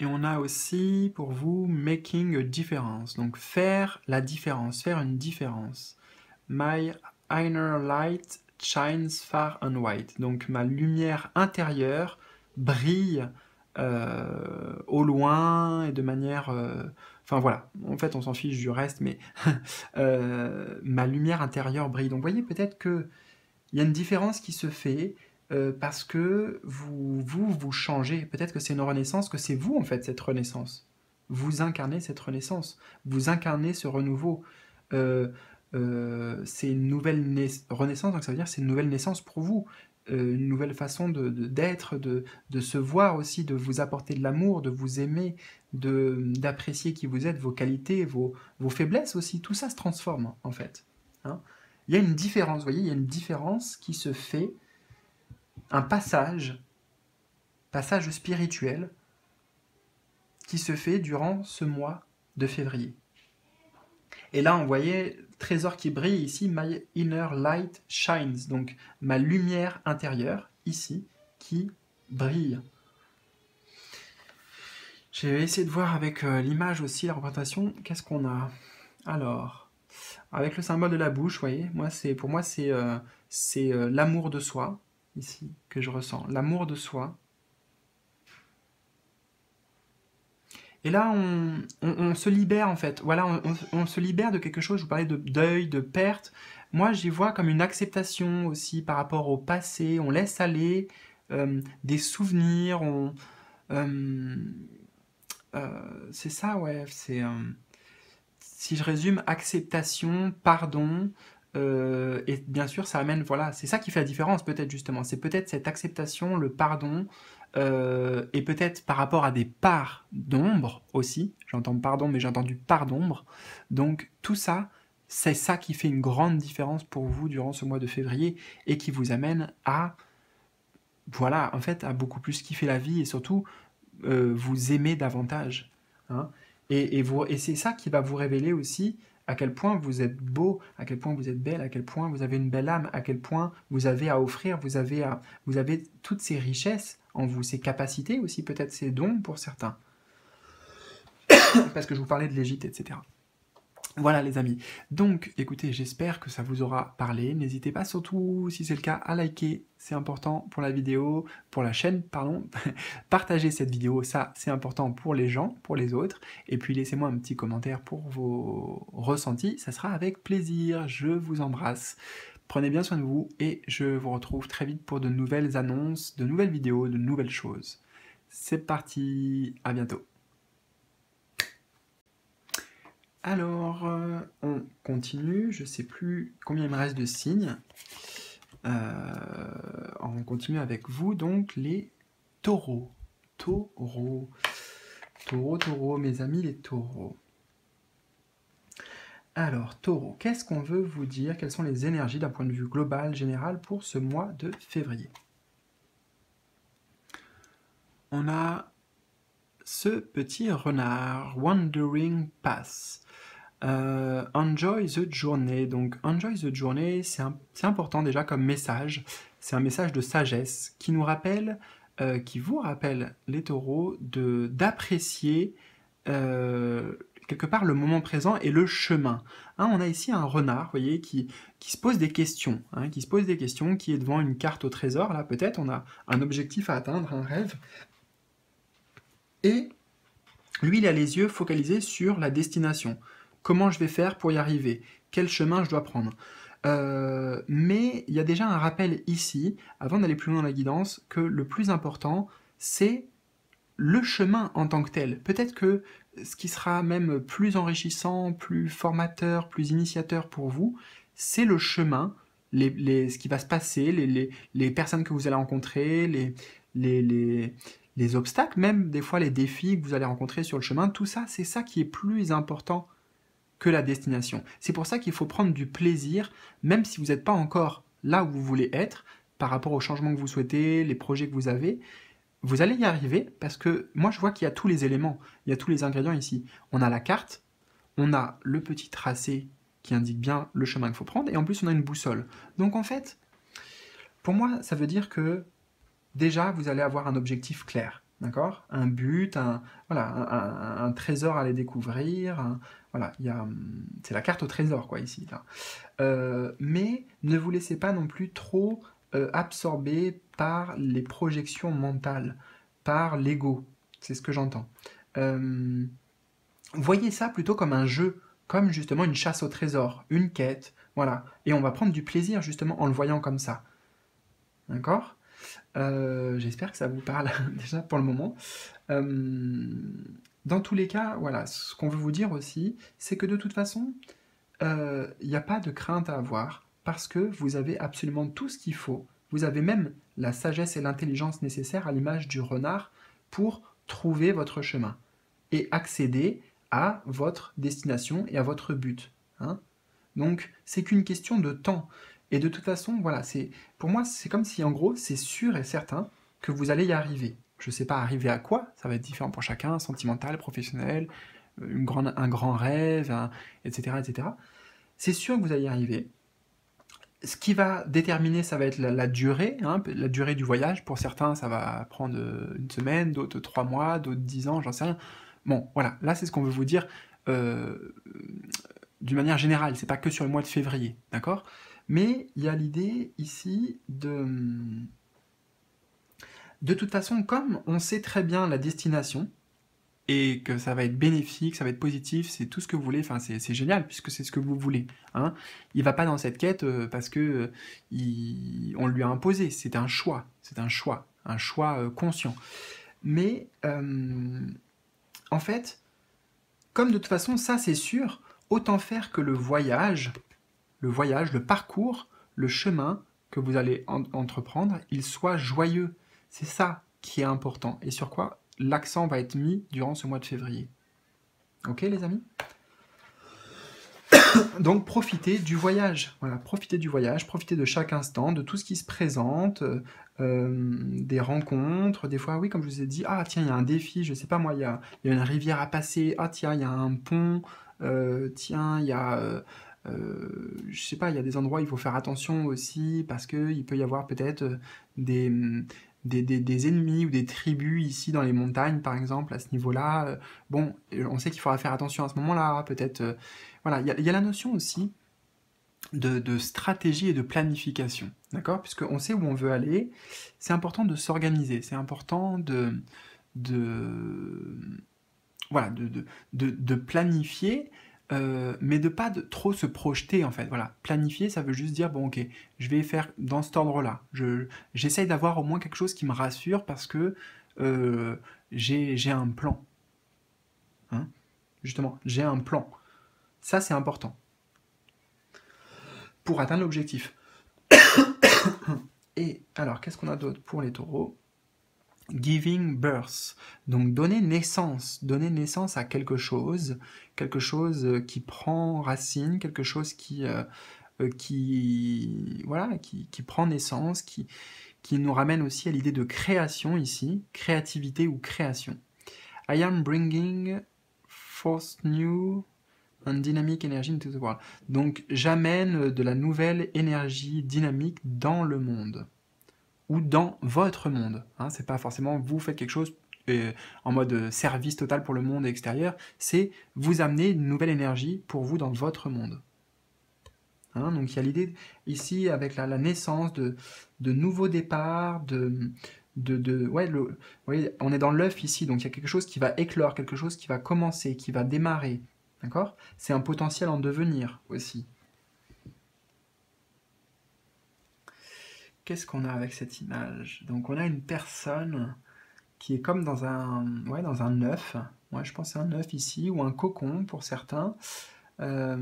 Et on a aussi, pour vous, « making a difference », donc faire la différence, faire une différence. « My inner light shines far and wide », donc ma lumière intérieure brille au loin et de manière... Enfin voilà, en fait on s'en fiche du reste, mais ma lumière intérieure brille. Donc vous voyez peut-être qu'il y a une différence qui se fait, parce que vous changez, peut-être que c'est une renaissance, que c'est vous en fait cette renaissance. Vous incarnez cette renaissance, vous incarnez ce renouveau. C'est une nouvelle renaissance, donc ça veut dire c'est une nouvelle naissance pour vous, une nouvelle façon d'être, de se voir aussi, de vous apporter de l'amour, de vous aimer, d'apprécier qui vous êtes, vos qualités, vos faiblesses aussi, tout ça se transforme en fait. Hein? Il y a une différence, vous voyez, il y a une différence qui se fait, un passage spirituel qui se fait durant ce mois de février. Et là, on voyait trésor qui brille ici, my inner light shines, donc ma lumière intérieure ici qui brille. J'ai essayé de voir avec l'image aussi, la représentation, qu'est-ce qu'on a. Alors, avec le symbole de la bouche, vous voyez, pour moi c'est l'amour de soi. Ici, que je ressens, l'amour de soi. Et là, on se libère, en fait. Voilà, on se libère de quelque chose. Je vous parlais de deuil, de perte. Moi, j'y vois comme une acceptation aussi par rapport au passé. On laisse aller des souvenirs. C'est ça, ouais. C'est, si je résume, acceptation, pardon... et bien sûr ça amène, voilà, c'est ça qui fait la différence peut-être justement, c'est peut-être cette acceptation, le pardon, et peut-être par rapport à des parts d'ombre aussi, j'entends pardon mais j'ai entendu part d'ombre, donc tout ça, c'est ça qui fait une grande différence pour vous durant ce mois de février et qui vous amène à, voilà, en fait à beaucoup plus kiffer la vie et surtout vous aimer davantage, hein, et c'est ça qui va vous révéler aussi à quel point vous êtes beau, à quel point vous êtes belle, à quel point vous avez une belle âme, à quel point vous avez à offrir, vous avez toutes ces richesses en vous, ces capacités aussi, peut-être ces dons pour certains. Parce que je vous parlais de l'égite, etc. Voilà les amis. Donc, écoutez, j'espère que ça vous aura parlé. N'hésitez pas surtout, si c'est le cas, à liker. C'est important pour la vidéo, pour la chaîne, pardon. Partagez cette vidéo, ça c'est important pour les gens, pour les autres. Et puis laissez-moi un petit commentaire pour vos ressentis, ça sera avec plaisir. Je vous embrasse. Prenez bien soin de vous et je vous retrouve très vite pour de nouvelles annonces, de nouvelles vidéos, de nouvelles choses. C'est parti, à bientôt. Alors, on continue, je ne sais plus combien il me reste de signes. On continue avec vous, donc, les taureaux. Taureaux, mes amis, les taureaux. Alors, taureaux, qu'est-ce qu'on veut vous dire? Quelles sont les énergies d'un point de vue global, général, pour ce mois de février? On a ce petit renard, Wandering Pass. Enjoy the journey. Donc, enjoy the journey, c'est important déjà comme message. C'est un message de sagesse qui nous rappelle, qui vous rappelle, les taureaux, d'apprécier quelque part le moment présent et le chemin. Hein, on a ici un renard, vous voyez, qui se pose des questions, hein, qui est devant une carte au trésor. Là, peut-être, on a un objectif à atteindre, un rêve. Et lui, il a les yeux focalisés sur la destination. Comment je vais faire pour y arriver? Quel chemin je dois prendre? Mais il y a déjà un rappel ici, avant d'aller plus loin dans la guidance, que le plus important, c'est le chemin en tant que tel. Peut-être que ce qui sera même plus enrichissant, plus formateur, plus initiateur pour vous, c'est le chemin, ce qui va se passer, les personnes que vous allez rencontrer, les les obstacles, même des fois les défis que vous allez rencontrer sur le chemin, tout ça, c'est ça qui est plus important que la destination. C'est pour ça qu'il faut prendre du plaisir, même si vous n'êtes pas encore là où vous voulez être, par rapport aux changements que vous souhaitez, les projets que vous avez. Vous allez y arriver parce que moi, je vois qu'il y a tous les éléments, il y a tous les ingrédients ici. On a la carte, on a le petit tracé qui indique bien le chemin qu'il faut prendre, et en plus, on a une boussole. Donc en fait, pour moi, ça veut dire que déjà, vous allez avoir un objectif clair, d'accord? Un but, un trésor à aller découvrir, voilà, c'est la carte au trésor, quoi, ici. Là. Mais ne vous laissez pas non plus trop absorber par les projections mentales, par l'ego, c'est ce que j'entends. Voyez ça plutôt comme un jeu, comme justement une chasse au trésor, une quête, voilà. Et on va prendre du plaisir justement en le voyant comme ça. D'accord? J'espère que ça vous parle déjà pour le moment. Dans tous les cas, voilà, ce qu'on veut vous dire aussi, c'est que de toute façon, il n'y a pas de crainte à avoir parce que vous avez absolument tout ce qu'il faut. Vous avez même la sagesse et l'intelligence nécessaires à l'image du renard pour trouver votre chemin et accéder à votre destination et à votre but. Hein ? Donc, c'est qu'une question de temps. Et de toute façon, voilà, pour moi, c'est comme si, en gros, c'est sûr et certain que vous allez y arriver. Je ne sais pas arriver à quoi, ça va être différent pour chacun, sentimental, professionnel, un grand rêve, etc., etc. C'est sûr que vous allez y arriver. Ce qui va déterminer, ça va être la durée, hein, la durée du voyage. Pour certains, ça va prendre une semaine, d'autres 3 mois, d'autres 10 ans, j'en sais rien. Bon, voilà, là, c'est ce qu'on veut vous dire d'une manière générale. C'est pas que sur le mois de février, d'accord ? Mais il y a l'idée ici de toute façon, comme on sait très bien la destination, et que ça va être bénéfique, ça va être positif, c'est tout ce que vous voulez, enfin c'est génial, puisque c'est ce que vous voulez. Hein. Il ne va pas dans cette quête parce que on lui a imposé, c'est un choix conscient. Mais en fait, comme de toute façon, ça c'est sûr, autant faire que le voyage, le parcours, le chemin que vous allez entreprendre, il soit joyeux. C'est ça qui est important et sur quoi l'accent va être mis durant ce mois de février. Ok les amis? Donc profitez du voyage, voilà, profitez du voyage, profitez de chaque instant, de tout ce qui se présente, des rencontres, des fois, oui, comme je vous ai dit, ah tiens, il y a un défi, je sais pas moi, il y a une rivière à passer, ah tiens, il y a un pont, tiens, il y a... je sais pas, il y a des endroits où il faut faire attention aussi parce qu'il peut y avoir peut-être des ennemis ou des tribus ici dans les montagnes par exemple à ce niveau-là. Bon, on sait qu'il faudra faire attention à ce moment-là, peut-être... voilà, il y a la notion aussi de stratégie et de planification, d'accord? Puisqu'on sait où on veut aller, c'est important de s'organiser, c'est important de planifier... mais de pas trop se projeter en fait, voilà, planifier ça veut juste dire bon ok, je vais faire dans cet ordre là, j'essaye d'avoir au moins quelque chose qui me rassure parce que j'ai un plan, hein? Justement, j'ai un plan, ça c'est important pour atteindre l'objectif. Et alors qu'est-ce qu'on a d'autre pour les taureaux? Giving birth, donc donner naissance à quelque chose qui prend racine, quelque chose qui prend naissance, qui nous ramène aussi à l'idée de création ici, créativité ou création. I am bringing forth new and dynamic energy into the world. Donc j'amène de la nouvelle énergie dynamique dans le monde. Ou dans votre monde. Hein, c'est pas forcément vous faites quelque chose en mode service total pour le monde extérieur, c'est vous amener une nouvelle énergie pour vous dans votre monde. Hein, donc il y a l'idée ici avec la naissance de nouveaux départs, vous voyez, on est dans l'œuf ici, donc il y a quelque chose qui va éclore, quelque chose qui va commencer, qui va démarrer. D'accord ? C'est un potentiel en devenir aussi. Qu'est-ce qu'on a avec cette image? Donc on a une personne qui est comme dans un œuf. Moi, je pense à un œuf ici, ou un cocon pour certains. Je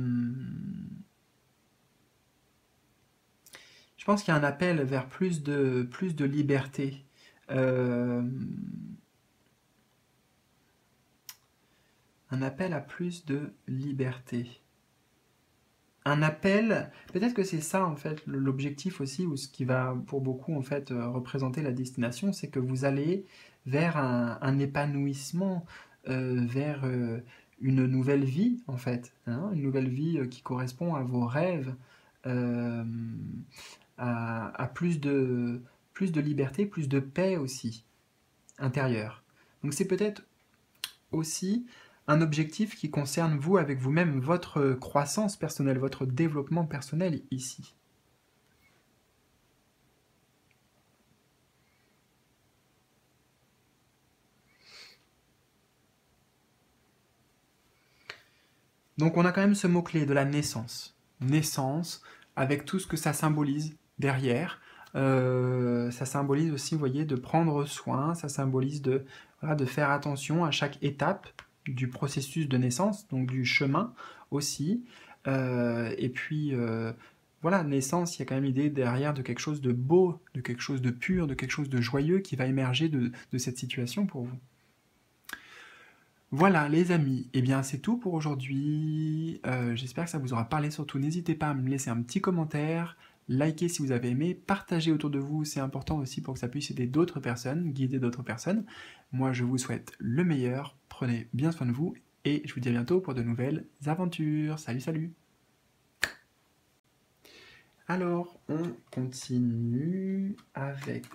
pense qu'il y a un appel vers plus de liberté, un appel à plus de liberté. Un appel, peut-être que c'est ça en fait l'objectif aussi, ou ce qui va pour beaucoup en fait représenter la destination, c'est que vous allez vers un épanouissement, vers une nouvelle vie en fait, hein, une nouvelle vie qui correspond à vos rêves, à plus de liberté, plus de paix aussi, intérieure. Donc c'est peut-être aussi un objectif qui concerne vous avec vous-même, votre croissance personnelle, votre développement personnel ici. Donc on a quand même ce mot-clé de la naissance. Naissance, avec tout ce que ça symbolise derrière. Ça symbolise aussi, vous voyez, de prendre soin, ça symbolise de, voilà, de faire attention à chaque étape du processus de naissance, donc du chemin aussi. Et puis, voilà, naissance, il y a quand même l'idée derrière de quelque chose de beau, de quelque chose de pur, de quelque chose de joyeux qui va émerger de cette situation pour vous. Voilà les amis, et eh bien c'est tout pour aujourd'hui, j'espère que ça vous aura parlé, surtout n'hésitez pas à me laisser un petit commentaire, likez si vous avez aimé, partagez autour de vous, c'est important aussi pour que ça puisse aider d'autres personnes, guider d'autres personnes. Moi je vous souhaite le meilleur, prenez bien soin de vous, et je vous dis à bientôt pour de nouvelles aventures, salut salut. Alors on continue avec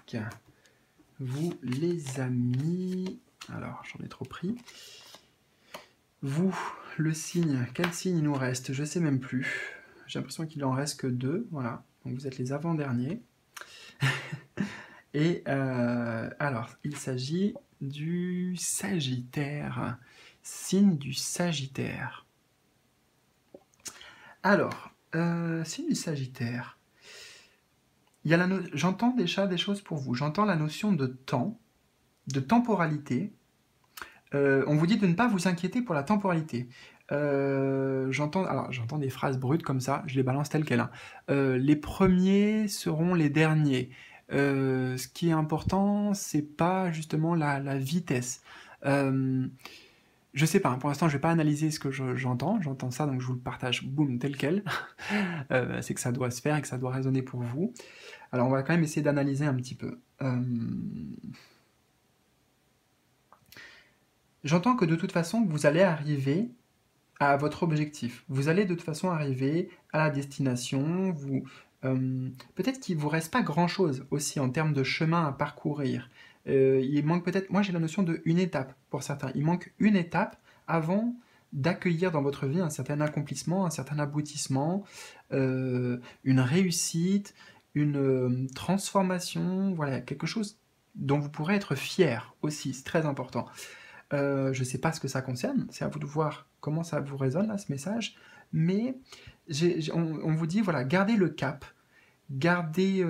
vous les amis, alors j'en ai trop pris. Vous, le signe, quel signe il nous reste? Je ne sais même plus. J'ai l'impression qu'il en reste que 2, voilà. Donc vous êtes les avant-derniers. Et alors, il s'agit du Sagittaire. Signe du Sagittaire. Alors, signe du Sagittaire. J'entends déjà des choses pour vous. J'entends la notion de temps, de temporalité. On vous dit de ne pas vous inquiéter pour la temporalité. J'entends des phrases brutes comme ça, je les balance telles quelles. Hein. Les premiers seront les derniers. Ce qui est important, c'est pas justement la vitesse. Je sais pas, hein, pour l'instant, je vais pas analyser ce que j'entends. J'entends ça, donc je vous le partage, boum, tel quel. C'est que ça doit se faire et que ça doit résonner pour vous. Alors, on va quand même essayer d'analyser un petit peu. J'entends que de toute façon, vous allez arriver à votre objectif. Vous allez de toute façon arriver à la destination. Peut-être qu'il ne vous reste pas grand-chose aussi en termes de chemin à parcourir. Il manque peut-être... Moi, j'ai la notion de une étape pour certains. Il manque une étape avant d'accueillir dans votre vie un certain accomplissement, un certain aboutissement, une réussite, une transformation, voilà, quelque chose dont vous pourrez être fier aussi. C'est très important. Je ne sais pas ce que ça concerne, c'est à vous de voir comment ça vous résonne là, ce message, mais on vous dit, voilà, gardez le cap, gardez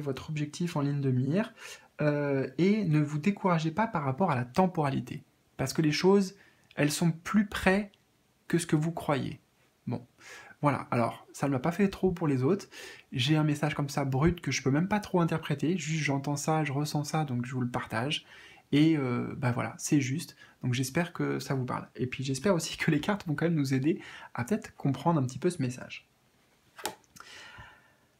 votre objectif en ligne de mire, et ne vous découragez pas par rapport à la temporalité, parce que les choses, elles sont plus près que ce que vous croyez. Bon, voilà, alors, ça ne m'a pas fait trop pour les autres, j'ai un message comme ça brut que je peux même pas trop interpréter, juste j'entends ça, je ressens ça, donc je vous le partage. Et bah voilà, c'est juste. Donc j'espère que ça vous parle. Et puis j'espère aussi que les cartes vont quand même nous aider à peut-être comprendre un petit peu ce message.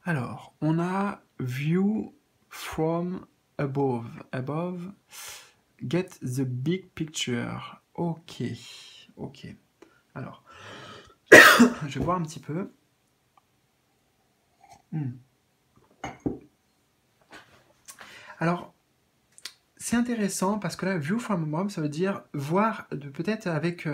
Alors, on a View from above. Above, get the big picture. Ok, ok. Alors, je vais voir un petit peu. Alors, c'est intéressant parce que là, view from above, ça veut dire voir peut-être avec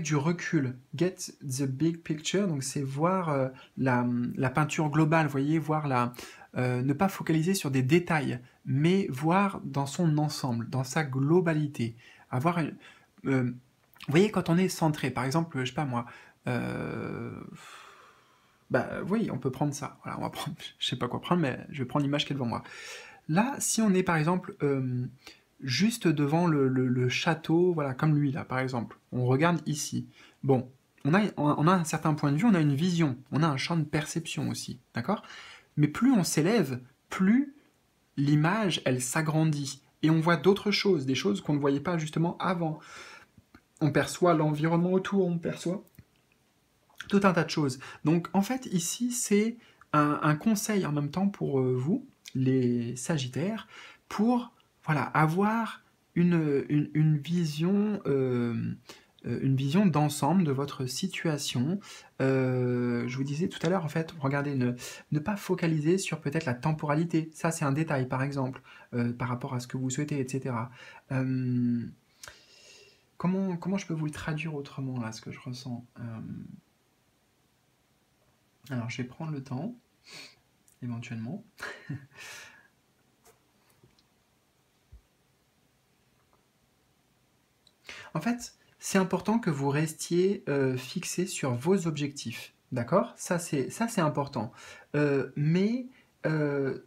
du recul. Get the big picture, donc c'est voir la peinture globale, vous voyez, voir ne pas focaliser sur des détails, mais voir dans son ensemble, dans sa globalité. Avoir, vous voyez, quand on est centré, par exemple, je sais pas moi, bah oui, on peut prendre ça. Voilà, on va prendre, je sais pas quoi prendre, mais je vais prendre l'image qui est devant moi. Là, si on est par exemple juste devant le château, voilà, comme lui là par exemple, on regarde ici, bon, on a un certain point de vue, on a une vision, on a un champ de perception aussi, d'accord? Mais plus on s'élève, plus l'image, elle s'agrandit. Et on voit d'autres choses, des choses qu'on ne voyait pas justement avant. On perçoit l'environnement autour, on perçoit tout un tas de choses. Donc en fait, ici, c'est un conseil en même temps pour vous, les Sagittaires, pour voilà, avoir une vision d'ensemble de votre situation. Je vous disais tout à l'heure, en fait, regardez, ne pas focaliser sur peut-être la temporalité. Ça, c'est un détail, par exemple, par rapport à ce que vous souhaitez, etc. Comment je peux vous le traduire autrement, là, ce que je ressens? Alors, je vais prendre le temps, éventuellement. En fait, c'est important que vous restiez fixé sur vos objectifs, d'accord? Ça, c'est important. Mais il ne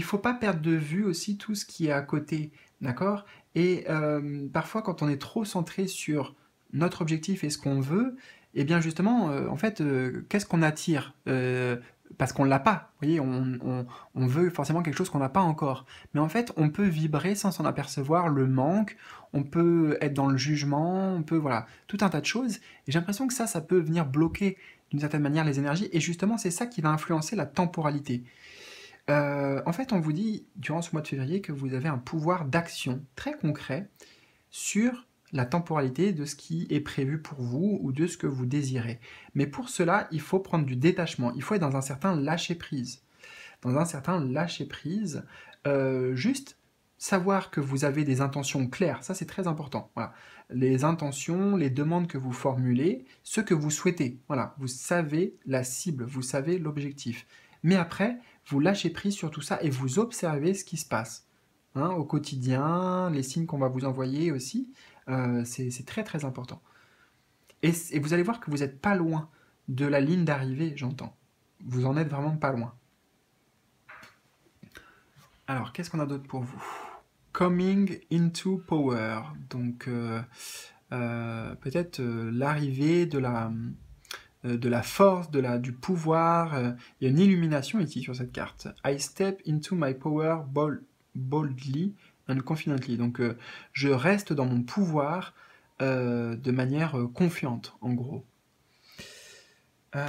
faut pas perdre de vue aussi tout ce qui est à côté, d'accord? Et parfois, quand on est trop centré sur notre objectif et ce qu'on veut, eh bien justement, en fait, qu'est-ce qu'on attire? Parce qu'on ne l'a pas, vous voyez, on veut forcément quelque chose qu'on n'a pas encore. Mais en fait, on peut vibrer sans s'en apercevoir le manque, on peut être dans le jugement, on peut, voilà, tout un tas de choses. Et j'ai l'impression que ça peut venir bloquer d'une certaine manière les énergies, et justement, c'est ça qui va influencer la temporalité. En fait, on vous dit, durant ce mois de février, que vous avez un pouvoir d'action très concret sur la temporalité de ce qui est prévu pour vous ou de ce que vous désirez. Mais pour cela, il faut prendre du détachement, il faut être dans un certain lâcher-prise. Dans un certain lâcher-prise, juste savoir que vous avez des intentions claires, ça c'est très important. Voilà. Les intentions, les demandes que vous formulez, ce que vous souhaitez, voilà. Vous savez la cible, vous savez l'objectif. Mais après, vous lâchez prise sur tout ça et vous observez ce qui se passe. Hein, au quotidien, les signes qu'on va vous envoyer aussi, c'est très très important. Et vous allez voir que vous n'êtes pas loin de la ligne d'arrivée, j'entends. Vous en êtes vraiment pas loin. Alors, qu'est-ce qu'on a d'autre pour vous? Coming into power. Donc, peut-être l'arrivée de la force, du pouvoir. Il y a une illumination ici sur cette carte. I step into my power boldly and confidently. Donc je reste dans mon pouvoir de manière confiante, en gros. Donc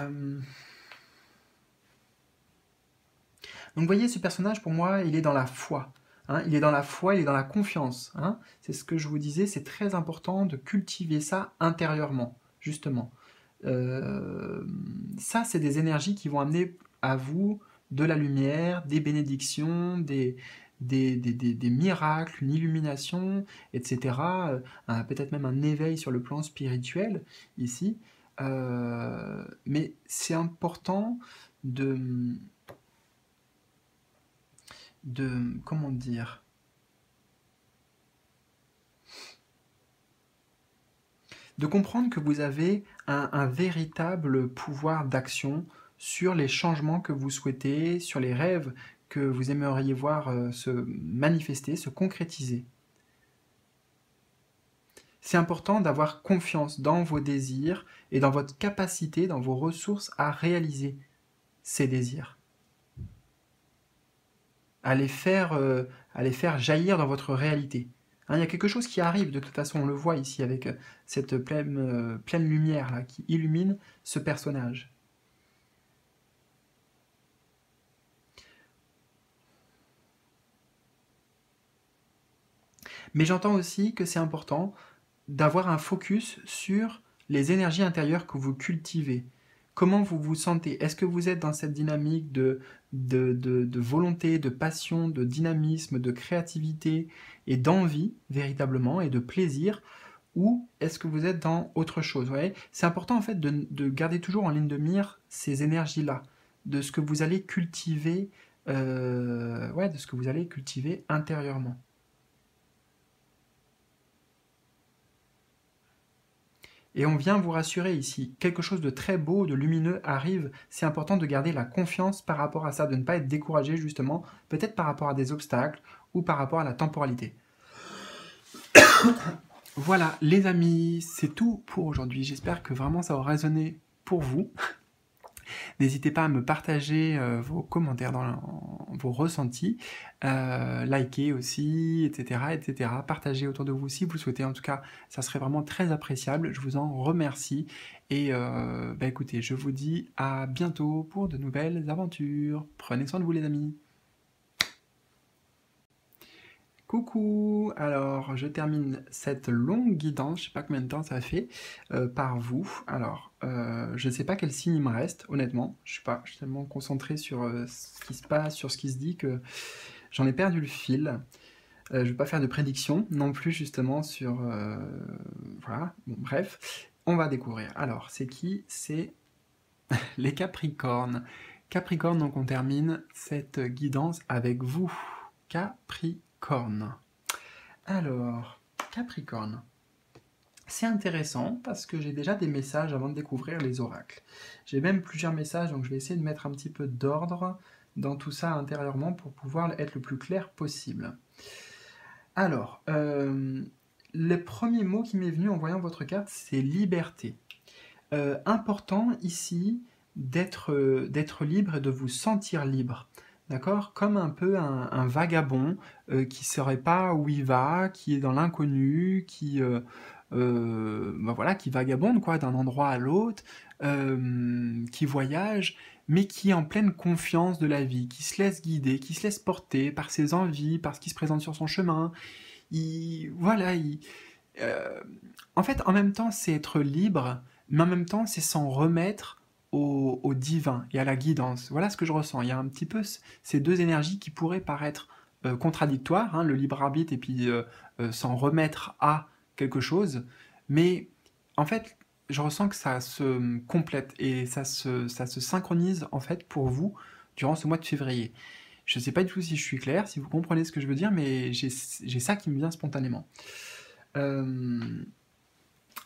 vous voyez, ce personnage, pour moi, il est dans la foi. Hein, il est dans la foi, il est dans la confiance. Hein. C'est ce que je vous disais, c'est très important de cultiver ça intérieurement, justement. Ça, c'est des énergies qui vont amener à vous de la lumière, des bénédictions, des miracles, une illumination, etc. Peut-être même un éveil sur le plan spirituel, ici. Mais c'est important de comment dire? De comprendre que vous avez un véritable pouvoir d'action sur les changements que vous souhaitez, sur les rêves que vous aimeriez voir se manifester, se concrétiser. C'est important d'avoir confiance dans vos désirs et dans votre capacité, dans vos ressources à réaliser ces désirs. À les faire jaillir dans votre réalité. Hein, il y a quelque chose qui arrive, de toute façon, on le voit ici avec cette pleine lumière là, qui illumine ce personnage. Mais j'entends aussi que c'est important d'avoir un focus sur les énergies intérieures que vous cultivez. Comment vous vous sentez? Est-ce que vous êtes dans cette dynamique de volonté, de passion, de dynamisme, de créativité et d'envie, véritablement, et de plaisir? Ou est-ce que vous êtes dans autre chose? C'est important, en fait, de garder toujours en ligne de mire ces énergies-là, de ce que vous allez cultiver, de ce que vous allez cultiver intérieurement. Et on vient vous rassurer ici, quelque chose de très beau, de lumineux arrive, c'est important de garder la confiance par rapport à ça, de ne pas être découragé justement, peut-être par rapport à des obstacles ou par rapport à la temporalité. Voilà les amis, c'est tout pour aujourd'hui, j'espère que vraiment ça aura résonné pour vous. N'hésitez pas à me partager vos commentaires, vos ressentis, liker aussi, etc. Partagez autour de vous si vous le souhaitez. En tout cas, ça serait vraiment très appréciable. Je vous en remercie. Et écoutez, je vous dis à bientôt pour de nouvelles aventures. Prenez soin de vous les amis. Coucou, alors je termine cette longue guidance, je ne sais pas combien de temps ça fait, par vous. Alors, je ne sais pas quel signe il me reste, honnêtement, je suis tellement concentré sur ce qui se passe, sur ce qui se dit que j'en ai perdu le fil. Je ne vais pas faire de prédiction non plus justement sur... voilà, bon bref, on va découvrir. Alors, c'est qui? C'est les Capricornes. Capricorne, donc on termine cette guidance avec vous. Capricorne. Alors, Capricorne, c'est intéressant parce que j'ai déjà des messages avant de découvrir les oracles. J'ai même plusieurs messages, donc je vais essayer de mettre un petit peu d'ordre dans tout ça intérieurement pour pouvoir être le plus clair possible. Alors, le premier mot qui m'est venu en voyant votre carte, c'est liberté. Important ici d'être libre et de vous sentir libre. D'accord? Comme un peu un vagabond qui ne saurait pas où il va, qui est dans l'inconnu, qui vagabonde quoi, d'un endroit à l'autre, qui voyage, mais qui est en pleine confiance de la vie, qui se laisse guider, qui se laisse porter par ses envies, par ce qui se présente sur son chemin. En fait, en même temps, c'est être libre, mais en même temps, c'est s'en remettre au divin et à la guidance. Voilà ce que je ressens. Il y a un petit peu ces deux énergies qui pourraient paraître contradictoires, hein, le libre arbitre et puis s'en remettre à quelque chose, mais en fait, je ressens que ça se complète et ça se synchronise en fait pour vous durant ce mois de février. Je ne sais pas du tout si je suis clair, si vous comprenez ce que je veux dire, mais j'ai ça qui me vient spontanément.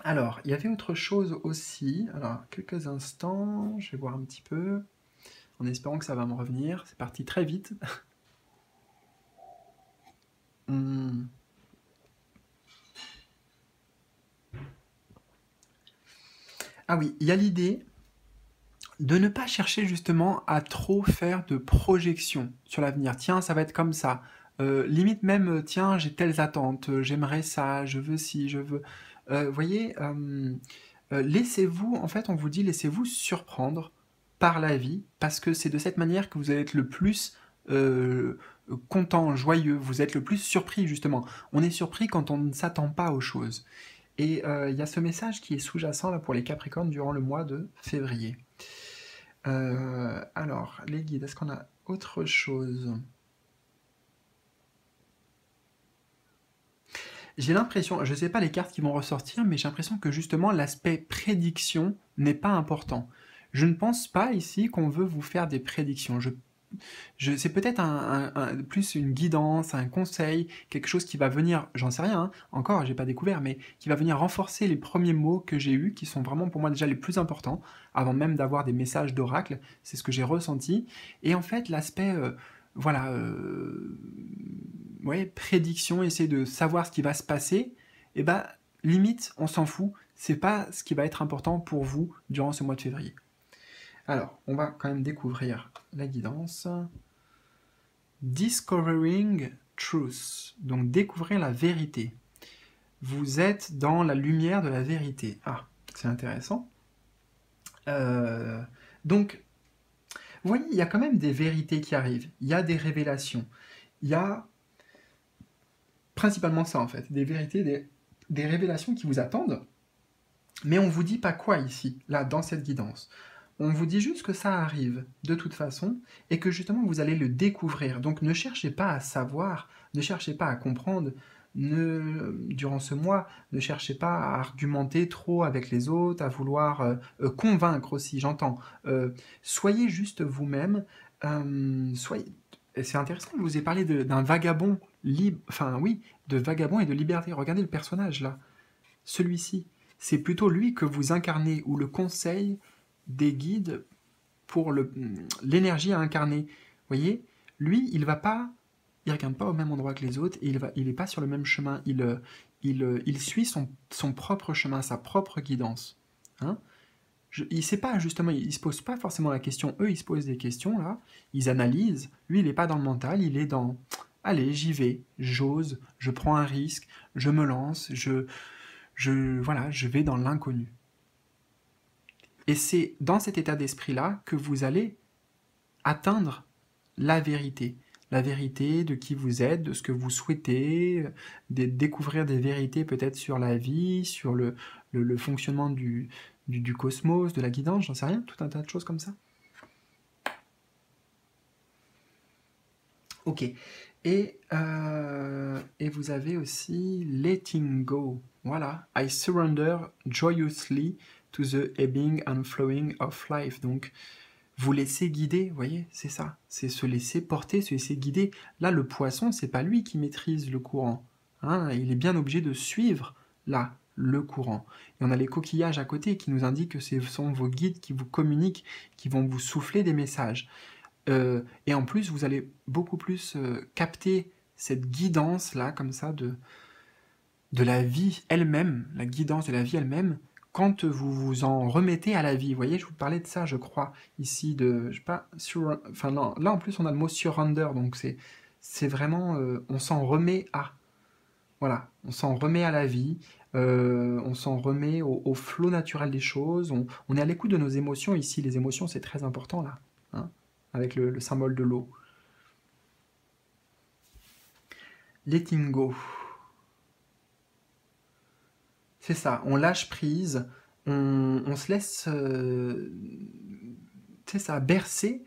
Alors, il y avait autre chose aussi. Alors, quelques instants, je vais voir un petit peu, en espérant que ça va me revenir. C'est parti très vite. Ah oui, il y a l'idée de ne pas chercher justement à trop faire de projections sur l'avenir. Tiens, ça va être comme ça. Limite même, tiens, j'ai telles attentes, j'aimerais ça, je veux ci, je veux... laissez-vous, en fait, on vous dit, laissez-vous surprendre par la vie, parce que c'est de cette manière que vous allez être le plus content, joyeux, vous êtes le plus surpris, justement. On est surpris quand on ne s'attend pas aux choses. Et il y a ce message qui est sous-jacent là pour les Capricornes durant le mois de février. Alors, les guides, est-ce qu'on a autre chose ? J'ai l'impression, je ne sais pas les cartes qui vont ressortir, mais j'ai l'impression que justement l'aspect prédiction n'est pas important. Je ne pense pas ici qu'on veut vous faire des prédictions. C'est peut-être plus une guidance, un conseil, quelque chose qui va venir, j'en sais rien, hein, encore, j'ai pas découvert, mais qui va venir renforcer les premiers mots que j'ai eus, qui sont vraiment pour moi déjà les plus importants, avant même d'avoir des messages d'oracle, c'est ce que j'ai ressenti. Et en fait, l'aspect... prédiction, essayer de savoir ce qui va se passer, et limite, on s'en fout, c'est pas ce qui va être important pour vous durant ce mois de février. Alors, on va quand même découvrir la guidance. Discovering Truth, donc découvrir la vérité. Vous êtes dans la lumière de la vérité. Ah, c'est intéressant. Donc, vous voyez, il y a quand même des vérités qui arrivent, il y a des révélations, il y a principalement ça en fait, des vérités, des révélations qui vous attendent, mais on ne vous dit pas quoi ici, là, dans cette guidance. On vous dit juste que ça arrive de toute façon et que justement vous allez le découvrir. Donc ne cherchez pas à savoir, ne cherchez pas à comprendre, durant ce mois, ne cherchez pas à argumenter trop avec les autres, à vouloir convaincre aussi, j'entends. Soyez juste vous-même. C'est intéressant, je vous ai parlé d'un vagabond libre, enfin oui, de vagabond et de liberté. Regardez le personnage là, celui-ci. C'est plutôt lui que vous incarnez, ou le conseil des guides pour l'énergie à incarner. Vous voyez, lui, il ne regarde pas au même endroit que les autres, et il n'est pas sur le même chemin, il suit son propre chemin, sa propre guidance. Hein? il sait pas, justement, il se pose pas forcément la question. Eux, ils se posent des questions, là, ils analysent. Lui, il n'est pas dans le mental, il est dans... Allez, j'y vais, j'ose, je prends un risque, je me lance, voilà, je vais dans l'inconnu. Et c'est dans cet état d'esprit-là que vous allez atteindre la vérité de qui vous êtes, de ce que vous souhaitez, de découvrir des vérités peut-être sur la vie, sur le fonctionnement du cosmos, de la guidance, j'en sais rien, tout un tas de choses comme ça. Ok. Et vous avez aussi letting go. Voilà. I surrender joyously to the ebbing and flowing of life. Donc, vous laissez guider, vous voyez, c'est ça. C'est se laisser porter, se laisser guider. Là, le poisson, c'est pas lui qui maîtrise le courant. Hein, il est bien obligé de suivre, là, le courant. Et on a les coquillages à côté qui nous indiquent que ce sont vos guides qui vous communiquent, qui vont vous souffler des messages. Et en plus, vous allez beaucoup plus capter cette guidance-là, comme ça, de la vie elle-même, la guidance de la vie elle-même, quand vous vous en remettez à la vie. Vous voyez, je vous parlais de ça, je crois, ici, de, je sais pas, enfin, non, là, en plus, on a le mot « surrender », donc c'est vraiment, on s'en remet à, voilà, on s'en remet à la vie, on s'en remet au flot naturel des choses, on est à l'écoute de nos émotions ici, les émotions, c'est très important, là, hein, avec le symbole de l'eau. Letting go. C'est ça, on lâche prise, on se laisse, c'est ça, bercer,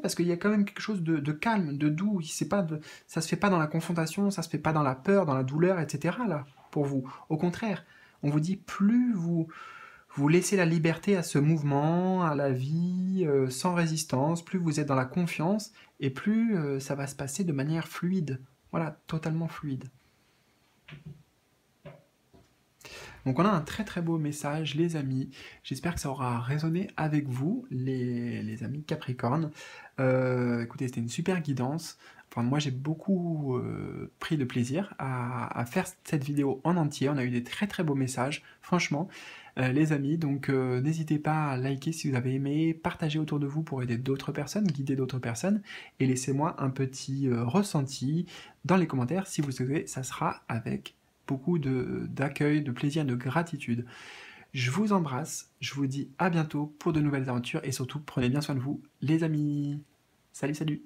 parce qu'il y a quand même quelque chose de calme, de doux, ça se fait pas dans la confrontation, ça se fait pas dans la peur, dans la douleur, etc. là, pour vous. Au contraire, on vous dit, plus vous laissez la liberté à ce mouvement, à la vie, sans résistance, plus vous êtes dans la confiance, et plus ça va se passer de manière fluide. Voilà, totalement fluide. Donc on a un très très beau message, les amis. J'espère que ça aura résonné avec vous, les amis Capricorne. Écoutez, c'était une super guidance. Enfin, moi, j'ai beaucoup pris de plaisir à faire cette vidéo en entier. On a eu des très très beaux messages, franchement, les amis. Donc, n'hésitez pas à liker si vous avez aimé, partager autour de vous pour aider d'autres personnes, guider d'autres personnes. Et laissez-moi un petit ressenti dans les commentaires si vous souhaitez. Ça sera avec beaucoup d'accueil, de plaisir, de gratitude. Je vous embrasse. Je vous dis à bientôt pour de nouvelles aventures. Et surtout, prenez bien soin de vous, les amis. Salut, salut!